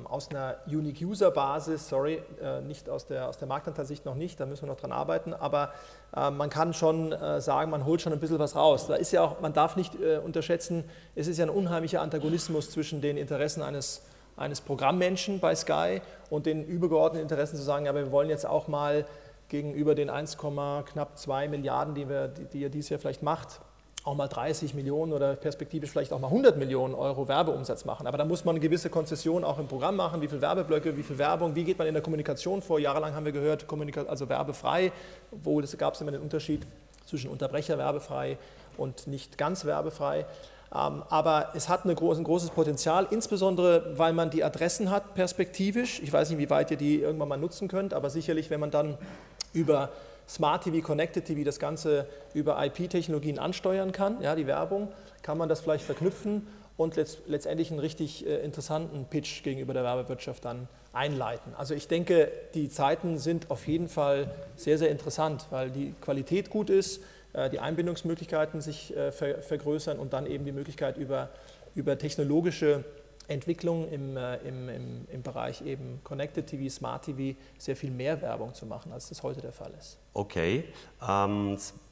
aus einer Unique-User-Basis, sorry, nicht aus der Marktanteilsicht noch nicht, da müssen wir noch dran arbeiten, aber man kann schon sagen, man holt schon ein bisschen was raus. Da ist ja auch, man darf nicht unterschätzen, es ist ja ein unheimlicher Antagonismus zwischen den Interessen eines Programmmenschen bei Sky und den übergeordneten Interessen zu sagen, aber wir wollen jetzt auch mal gegenüber den 1,2 Milliarden, die ihr dieses Jahr vielleicht macht, auch mal 30 Millionen oder perspektivisch vielleicht auch mal 100 Millionen Euro Werbeumsatz machen. Aber da muss man eine gewisse Konzession auch im Programm machen, wie viele Werbeblöcke, wie viel Werbung, wie geht man in der Kommunikation vor. Jahrelang haben wir gehört, also werbefrei, obwohl es gab immer den Unterschied zwischen Unterbrecher werbefrei und nicht ganz werbefrei. Aber es hat ein großes Potenzial, insbesondere weil man die Adressen hat perspektivisch. Ich weiß nicht, wie weit ihr die irgendwann mal nutzen könnt, aber sicherlich, wenn man dann über Smart TV, Connected TV, das Ganze über IP-Technologien ansteuern kann, ja, die Werbung, kann man das vielleicht verknüpfen und letztendlich einen richtig interessanten Pitch gegenüber der Werbewirtschaft dann einleiten. Also ich denke, die Zeiten sind auf jeden Fall sehr, sehr interessant, weil die Qualität gut ist, die Einbindungsmöglichkeiten sich vergrößern und dann eben die Möglichkeit über technologische Entwicklung im Bereich eben Connected TV, Smart TV sehr viel mehr Werbung zu machen, als das heute der Fall ist. Okay, du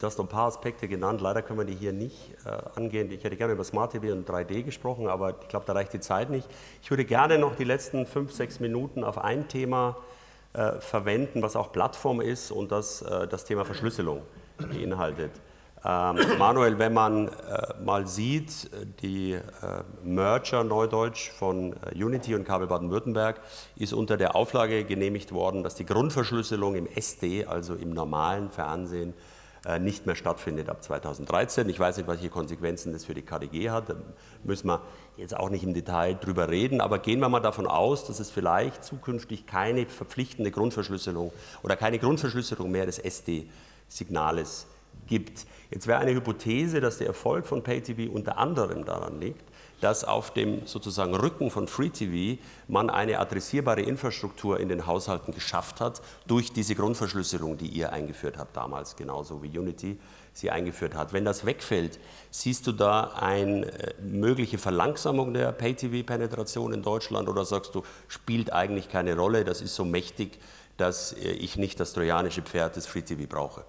hast noch ein paar Aspekte genannt, leider können wir die hier nicht angehen. Ich hätte gerne über Smart TV und 3D gesprochen, aber ich glaube, da reicht die Zeit nicht. Ich würde gerne noch die letzten 5-6 Minuten auf ein Thema verwenden, was auch Plattform ist und das Thema Verschlüsselung beinhaltet. Manuel, wenn man mal sieht, die Merger Neudeutsch von Unity und Kabel Baden-Württemberg ist unter der Auflage genehmigt worden, dass die Grundverschlüsselung im SD, also im normalen Fernsehen, nicht mehr stattfindet ab 2013. Ich weiß nicht, welche Konsequenzen das für die KDG hat. Da müssen wir jetzt auch nicht im Detail drüber reden, aber gehen wir mal davon aus, dass es vielleicht zukünftig keine verpflichtende Grundverschlüsselung oder keine Grundverschlüsselung mehr des SD-Signales gibt. Jetzt wäre eine Hypothese, dass der Erfolg von Pay-TV unter anderem daran liegt, dass auf dem sozusagen Rücken von Free-TV man eine adressierbare Infrastruktur in den Haushalten geschafft hat durch diese Grundverschlüsselung, die ihr eingeführt habt damals, genauso wie Unity sie eingeführt hat. Wenn das wegfällt, siehst du da eine mögliche Verlangsamung der Pay-TV-Penetration in Deutschland oder sagst du, spielt eigentlich keine Rolle, das ist so mächtig, dass ich nicht das trojanische Pferd des Free-TV brauche?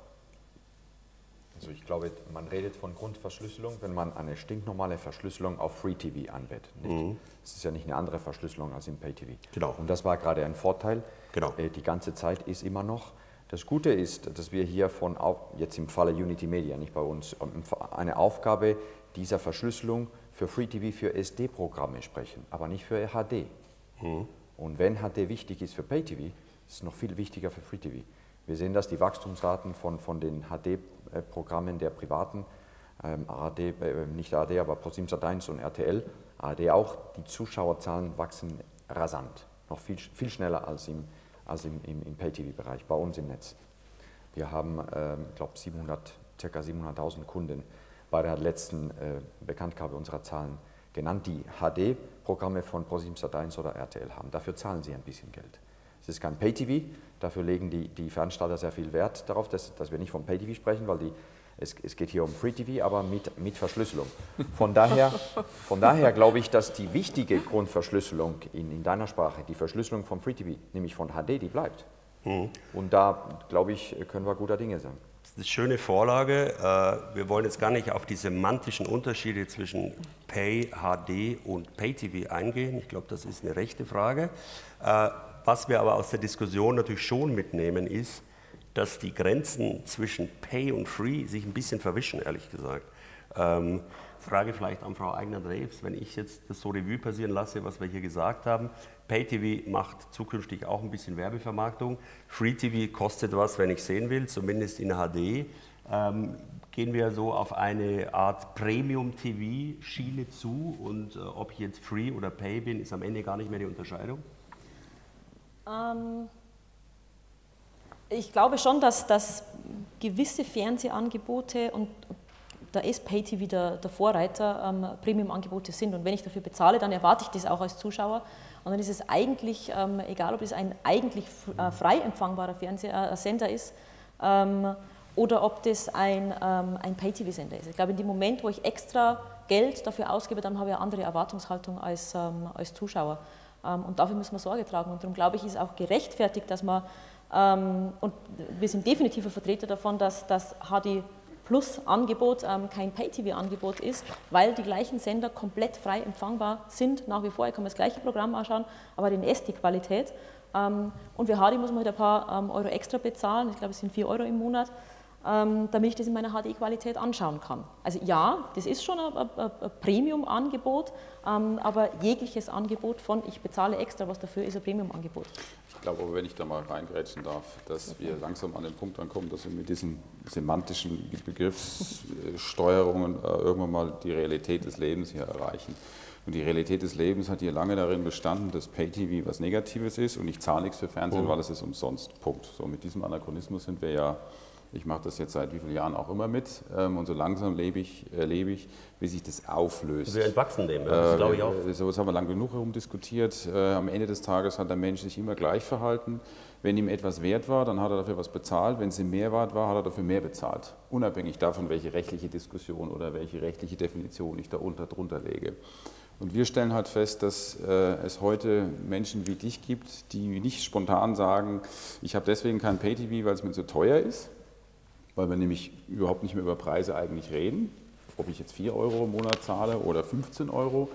Also ich glaube, man redet von Grundverschlüsselung, wenn man eine stinknormale Verschlüsselung auf Free-TV anwendet. Mhm. Es ist ja nicht eine andere Verschlüsselung als im Pay-TV. Genau. Und das war gerade ein Vorteil. Genau. Die ganze Zeit ist immer noch. Das Gute ist, dass wir hier von, auch jetzt im Falle Unity Media, nicht bei uns, eine Aufgabe dieser Verschlüsselung für Free-TV, für SD-Programme sprechen, aber nicht für HD. Mhm. Und wenn HD wichtig ist für Pay-TV, ist es noch viel wichtiger für Free-TV. Wir sehen, dass die Wachstumsraten von den HD-Programmen der privaten, nicht ARD, aber ProSiebenSat.1 und RTL, ARD auch, die Zuschauerzahlen wachsen rasant. Noch viel, viel schneller als im Pay-TV-Bereich, bei uns im Netz. Wir haben, ich glaube, ca. 700.000 Kunden bei der letzten Bekanntgabe unserer Zahlen genannt, die HD-Programme von ProSiebenSat.1 oder RTL haben. Dafür zahlen sie ein bisschen Geld. Es ist kein Pay-TV, dafür legen die Veranstalter sehr viel Wert darauf, dass wir nicht vom Pay-TV sprechen, weil es geht hier um Free-TV, aber mit Verschlüsselung. Von daher glaube ich, dass die wichtige Grundverschlüsselung in deiner Sprache, die Verschlüsselung von Free-TV, nämlich von HD, die bleibt. Mhm. Und da, glaube ich, können wir guter Dinge sein. Das ist eine schöne Vorlage. Wir wollen jetzt gar nicht auf die semantischen Unterschiede zwischen Pay, HD und Pay-TV eingehen. Ich glaube, das ist eine rechte Frage. Was wir aber aus der Diskussion natürlich schon mitnehmen, ist, dass die Grenzen zwischen Pay und Free sich ein bisschen verwischen, ehrlich gesagt. Frage vielleicht an Frau Aigner-Drews, wenn ich jetzt das so Revue passieren lasse, was wir hier gesagt haben. Pay-TV macht zukünftig auch ein bisschen Werbevermarktung. Free-TV kostet was, wenn ich sehen will, zumindest in HD. Gehen wir so auf eine Art Premium-TV-Schiene zu und ob ich jetzt Free oder Pay bin, ist am Ende gar nicht mehr die Unterscheidung? Ich glaube schon, dass gewisse Fernsehangebote, und da ist Pay-TV der Vorreiter, Premium-Angebote sind. Und wenn ich dafür bezahle, dann erwarte ich das auch als Zuschauer. Und dann ist es eigentlich, egal ob es ein eigentlich frei empfangbarer Fernsehsender ist oder ob das ein Pay-TV-Sender ist. Ich glaube, in dem Moment, wo ich extra Geld dafür ausgebe, dann habe ich eine andere Erwartungshaltung als Zuschauer. Und dafür müssen wir Sorge tragen. Und darum glaube ich, ist auch gerechtfertigt, dass man, und wir sind definitiver Vertreter davon, dass das HD-Plus-Angebot kein Pay-TV-Angebot ist, weil die gleichen Sender komplett frei empfangbar sind nach wie vor. Ich kann mir das gleiche Programm anschauen, aber in SD-Qualität. Und für HD muss man halt ein paar Euro extra bezahlen. Ich glaube, es sind 4 Euro im Monat, damit ich das in meiner HD-Qualität anschauen kann. Also ja, das ist schon ein Premium-Angebot, aber jegliches Angebot von ich bezahle extra was dafür, ist ein Premium-Angebot. Ich glaube aber, wenn ich da mal reingrätschen darf, dass wir langsam an den Punkt ankommen, dass wir mit diesen semantischen Begriffssteuerungen irgendwann mal die Realität des Lebens hier erreichen. Und die Realität des Lebens hat hier lange darin bestanden, dass Pay-TV was Negatives ist und ich zahle nichts für Fernsehen, weil es ist umsonst. Punkt. So, mit diesem Anachronismus sind wir ja... Ich mache das jetzt seit wie vielen Jahren auch immer mit und so langsam lebe ich, wie sich das auflöst. Wir entwachsen dem, das glaube ich auch. So etwas haben wir lang genug herumdiskutiert. Am Ende des Tages hat der Mensch sich immer gleich verhalten. Wenn ihm etwas wert war, dann hat er dafür was bezahlt. Wenn es ihm mehr wert war, hat er dafür mehr bezahlt. Unabhängig davon, welche rechtliche Diskussion oder welche rechtliche Definition ich da drunter lege. Und wir stellen halt fest, dass es heute Menschen wie dich gibt, die nicht spontan sagen, ich habe deswegen kein Pay-TV, weil es mir zu teuer ist. Weil wir nämlich überhaupt nicht mehr über Preise eigentlich reden, ob ich jetzt 4 Euro im Monat zahle oder 15 Euro.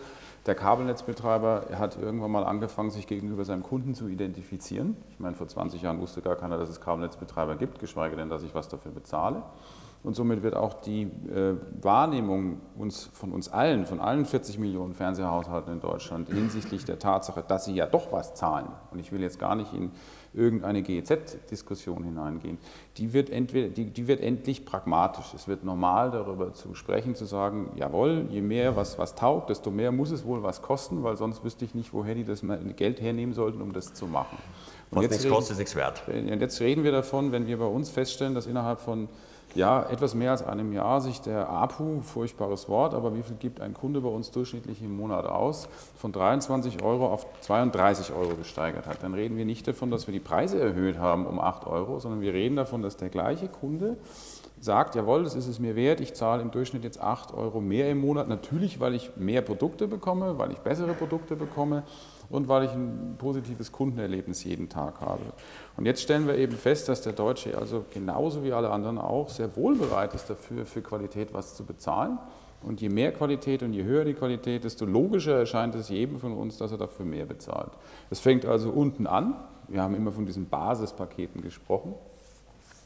Der Kabelnetzbetreiber hat irgendwann mal angefangen, sich gegenüber seinem Kunden zu identifizieren. Ich meine, vor 20 Jahren wusste gar keiner, dass es Kabelnetzbetreiber gibt, geschweige denn, dass ich was dafür bezahle. Und somit wird auch die Wahrnehmung von uns allen, von allen 40 Millionen Fernseherhaushalten in Deutschland hinsichtlich der Tatsache, dass sie ja doch was zahlen, und ich will jetzt gar nicht in irgendeine GEZ-Diskussion hineingehen, die wird endlich pragmatisch. Es wird normal, darüber zu sprechen, zu sagen, jawohl, je mehr was taugt, desto mehr muss es wohl was kosten, weil sonst wüsste ich nicht, woher die das Geld hernehmen sollten, um das zu machen. Und jetzt nichts kostet, ist nichts wert. Jetzt reden wir davon, wenn wir bei uns feststellen, dass innerhalb von etwas mehr als einem Jahr sich der APU, furchtbares Wort, aber wie viel gibt ein Kunde bei uns durchschnittlich im Monat aus, von 23 Euro auf 32 Euro gesteigert hat. Dann reden wir nicht davon, dass wir die Preise erhöht haben um 8 Euro, sondern wir reden davon, dass der gleiche Kunde sagt, jawohl, das ist es mir wert, ich zahle im Durchschnitt jetzt 8 Euro mehr im Monat, natürlich, weil ich mehr Produkte bekomme, weil ich bessere Produkte bekomme und weil ich ein positives Kundenerlebnis jeden Tag habe. Und jetzt stellen wir eben fest, dass der Deutsche also genauso wie alle anderen auch sehr wohl bereit ist dafür, für Qualität was zu bezahlen. Und je mehr Qualität und je höher die Qualität, desto logischer erscheint es jedem von uns, dass er dafür mehr bezahlt. Es fängt also unten an. Wir haben immer von diesen Basispaketen gesprochen.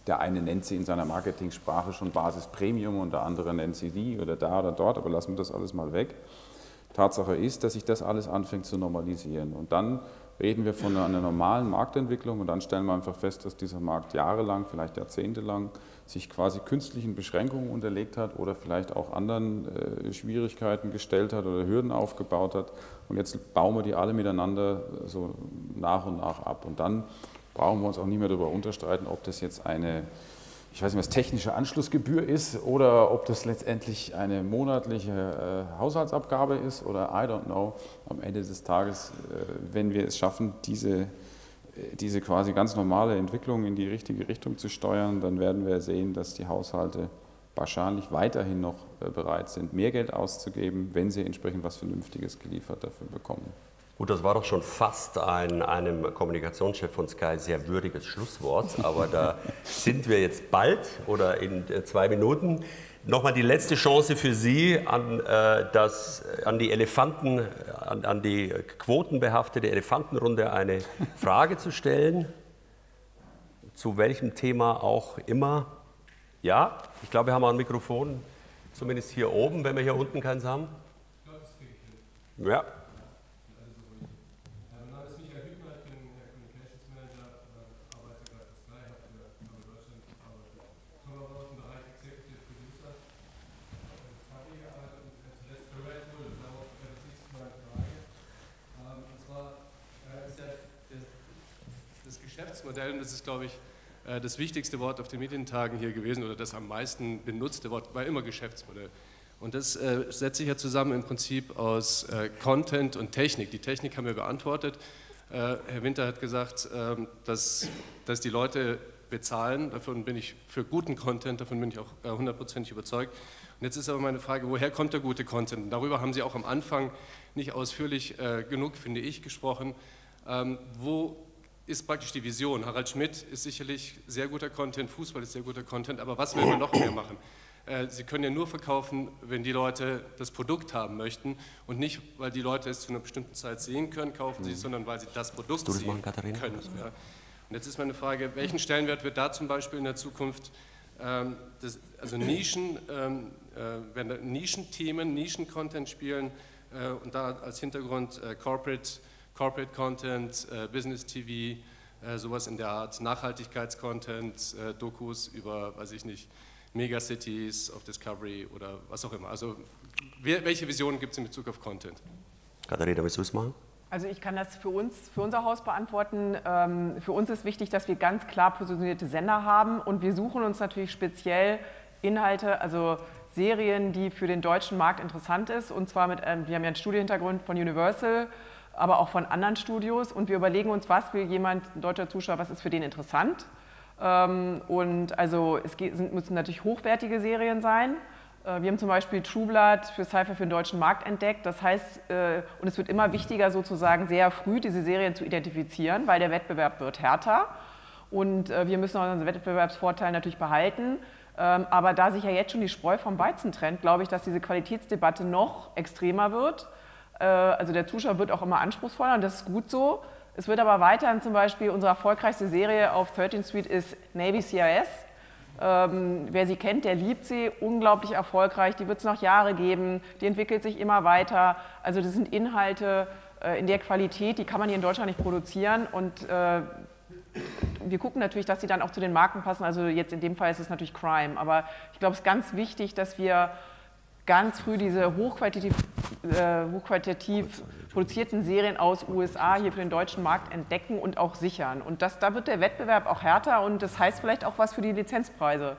Der eine nennt sie in seiner Marketingsprache schon Basis-Premium und der andere nennt sie die oder da oder dort, aber lassen wir das alles mal weg. Tatsache ist, dass sich das alles anfängt zu normalisieren. Und dann reden wir von einer normalen Marktentwicklung und dann stellen wir einfach fest, dass dieser Markt jahrelang, vielleicht jahrzehntelang, sich quasi künstlichen Beschränkungen unterlegt hat oder vielleicht auch anderen Schwierigkeiten gestellt hat oder Hürden aufgebaut hat. Und jetzt bauen wir die alle miteinander so nach und nach ab. Und dann brauchen wir uns auch nicht mehr darüber unterstreiten, ob das jetzt eine, ich weiß nicht, was technische Anschlussgebühr ist oder ob das letztendlich eine monatliche Haushaltsabgabe ist oder I don't know. Am Ende des Tages, wenn wir es schaffen, diese quasi ganz normale Entwicklung in die richtige Richtung zu steuern, dann werden wir sehen, dass die Haushalte wahrscheinlich weiterhin noch bereit sind, mehr Geld auszugeben, wenn sie entsprechend was Vernünftiges geliefert dafür bekommen. Gut, das war doch schon fast einem Kommunikationschef von Sky sehr würdiges Schlusswort, aber da sind wir jetzt bald oder in 2 Minuten. Nochmal die letzte Chance für Sie an die quotenbehaftete Elefantenrunde eine Frage zu stellen, zu welchem Thema auch immer. Ja, ich glaube, wir haben ein Mikrofon, zumindest hier oben, wenn wir hier unten keins haben. Ja. Und das ist, glaube ich, das wichtigste Wort auf den Medientagen hier gewesen oder das am meisten benutzte Wort, war immer Geschäftsmodell. Und das setzt sich ja zusammen im Prinzip aus Content und Technik. Die Technik haben wir beantwortet. Herr Winter hat gesagt, dass die Leute bezahlen. Davon bin ich für guten Content, davon bin ich auch hundertprozentig überzeugt. Und jetzt ist aber meine Frage, woher kommt der gute Content? Darüber haben Sie auch am Anfang nicht ausführlich genug, finde ich, gesprochen. Wo ist praktisch die Vision. Harald Schmidt ist sicherlich sehr guter Content, Fußball ist sehr guter Content, aber was will man noch mehr machen? Sie können ja nur verkaufen, wenn die Leute das Produkt haben möchten und nicht, weil die Leute es zu einer bestimmten Zeit sehen können, kaufen sie es, sondern weil sie das Produkt sehen können. Ja. Und jetzt ist meine Frage, welchen Stellenwert wird da zum Beispiel in der Zukunft, also Nischen, wenn Nischenthemen, Nischen-Content spielen und da als Hintergrund Corporate Content, Business TV, sowas in der Art, Nachhaltigkeitscontent, Dokus über, weiß ich nicht, Megacities auf Discovery oder was auch immer. Also welche Visionen gibt es in Bezug auf Content? Katharina, willst du es machen? Also ich kann das für unser Haus beantworten. Für uns ist wichtig, dass wir ganz klar positionierte Sender haben und wir suchen uns natürlich speziell Inhalte, also Serien, die für den deutschen Markt interessant ist und zwar mit, wir haben ja einen Studiohintergrund von Universal, aber auch von anderen Studios und wir überlegen uns, was will jemand, ein deutscher Zuschauer, was ist für den interessant. Und also es müssen natürlich hochwertige Serien sein. Wir haben zum Beispiel True Blood für Sci-Fi für den deutschen Markt entdeckt. Das heißt, und es wird immer wichtiger sozusagen sehr früh diese Serien zu identifizieren, weil der Wettbewerb wird härter und wir müssen unseren Wettbewerbsvorteil natürlich behalten. Aber da sich ja jetzt schon die Spreu vom Weizen trennt, glaube ich, dass diese Qualitätsdebatte noch extremer wird. Also der Zuschauer wird auch immer anspruchsvoller und das ist gut so. Es wird aber weiterhin zum Beispiel, unsere erfolgreichste Serie auf 13th Street ist Navy CIS. Wer sie kennt, der liebt sie, unglaublich erfolgreich, die wird es noch Jahre geben, die entwickelt sich immer weiter. Also das sind Inhalte in der Qualität, die kann man hier in Deutschland nicht produzieren, und wir gucken natürlich, dass sie dann auch zu den Marken passen. Also jetzt in dem Fall ist es natürlich Crime, aber ich glaube, es ist ganz wichtig, dass wir ganz früh diese hochqualitativ produzierten Serien aus USA hier für den deutschen Markt entdecken und auch sichern. Und da wird der Wettbewerb auch härter, und das heißt vielleicht auch was für die Lizenzpreise.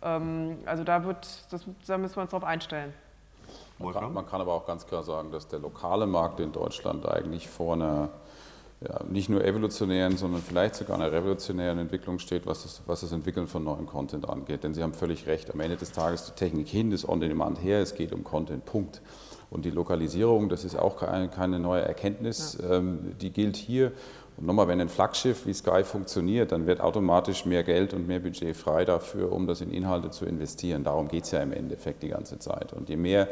Also da müssen wir uns drauf einstellen. Man kann aber auch ganz klar sagen, dass der lokale Markt in Deutschland eigentlich vor einer nicht nur evolutionären, sondern vielleicht sogar einer revolutionären Entwicklung steht, was das Entwickeln von neuem Content angeht. Denn Sie haben völlig recht, am Ende des Tages die Technik hin, das On-Demand her, es geht um Content, Punkt. Und die Lokalisierung, das ist auch keine neue Erkenntnis, ja. Die gilt hier. Und nochmal, wenn ein Flaggschiff wie Sky funktioniert, dann wird automatisch mehr Geld und mehr Budget frei dafür, um das in Inhalte zu investieren. Darum geht es ja im Endeffekt die ganze Zeit. Und je mehr,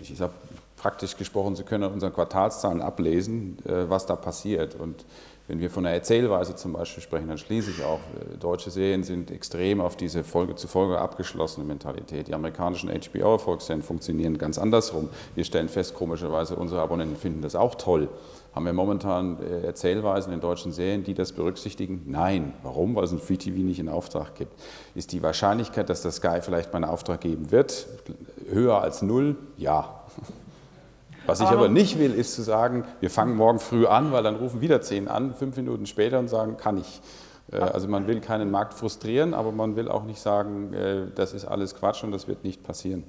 ich sage praktisch gesprochen, Sie können an unseren Quartalszahlen ablesen, was da passiert. Und wenn wir von der Erzählweise zum Beispiel sprechen, dann schließe ich auch, deutsche Serien sind extrem auf diese Folge-zu-Folge abgeschlossene Mentalität. Die amerikanischen HBO-Erfolgsserien funktionieren ganz andersrum. Wir stellen fest, komischerweise, unsere Abonnenten finden das auch toll. Haben wir momentan Erzählweisen in deutschen Serien, die das berücksichtigen? Nein. Warum? Weil es ein Free-TV nicht in Auftrag gibt. Ist die Wahrscheinlichkeit, dass das Sky vielleicht mal einen Auftrag geben wird, höher als 0? Ja. Was ich aber nicht will, ist zu sagen, wir fangen morgen früh an, weil dann rufen wieder 10 an, 5 Minuten später und sagen, kann ich. Also man will keinen Markt frustrieren, aber man will auch nicht sagen, das ist alles Quatsch und das wird nicht passieren.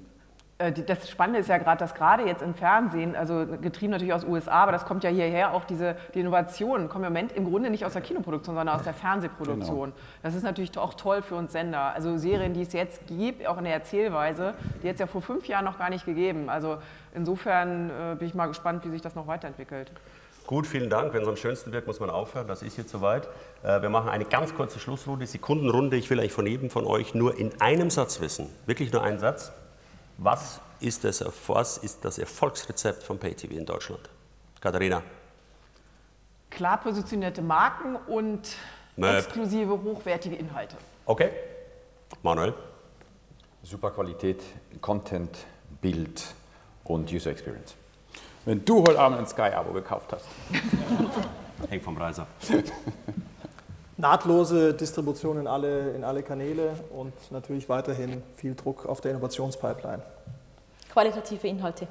Das Spannende ist ja gerade, dass gerade jetzt im Fernsehen, also getrieben natürlich aus den USA, aber das kommt ja hierher, auch die Innovationen kommen im Moment im Grunde nicht aus der Kinoproduktion, sondern aus der Fernsehproduktion. Genau. Das ist natürlich auch toll für uns Sender. Also Serien, die es jetzt gibt, auch in der Erzählweise, die jetzt ja vor 5 Jahren noch gar nicht gegeben. Also insofern bin ich mal gespannt, wie sich das noch weiterentwickelt. Gut, vielen Dank. Wenn es am schönsten wird, muss man aufhören. Das ist jetzt soweit. Wir machen eine ganz kurze Schlussrunde, Sekundenrunde. Ich will eigentlich von jedem von euch nur in einem Satz wissen, wirklich nur einen Satz. Was ist das Erfolgsrezept von Pay-TV in Deutschland? Katharina? Klar positionierte Marken und exklusive, hochwertige Inhalte. Okay. Manuel? Super Qualität, Content, Bild und User Experience. Wenn du heute Abend ein Sky-Abo gekauft hast. Hängt vom Preis ab. Nahtlose Distribution in alle Kanäle und natürlich weiterhin viel Druck auf der Innovationspipeline. Qualitative Inhalte.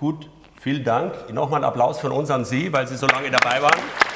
Gut, vielen Dank. Nochmal einen Applaus von uns an Sie, weil Sie so lange dabei waren.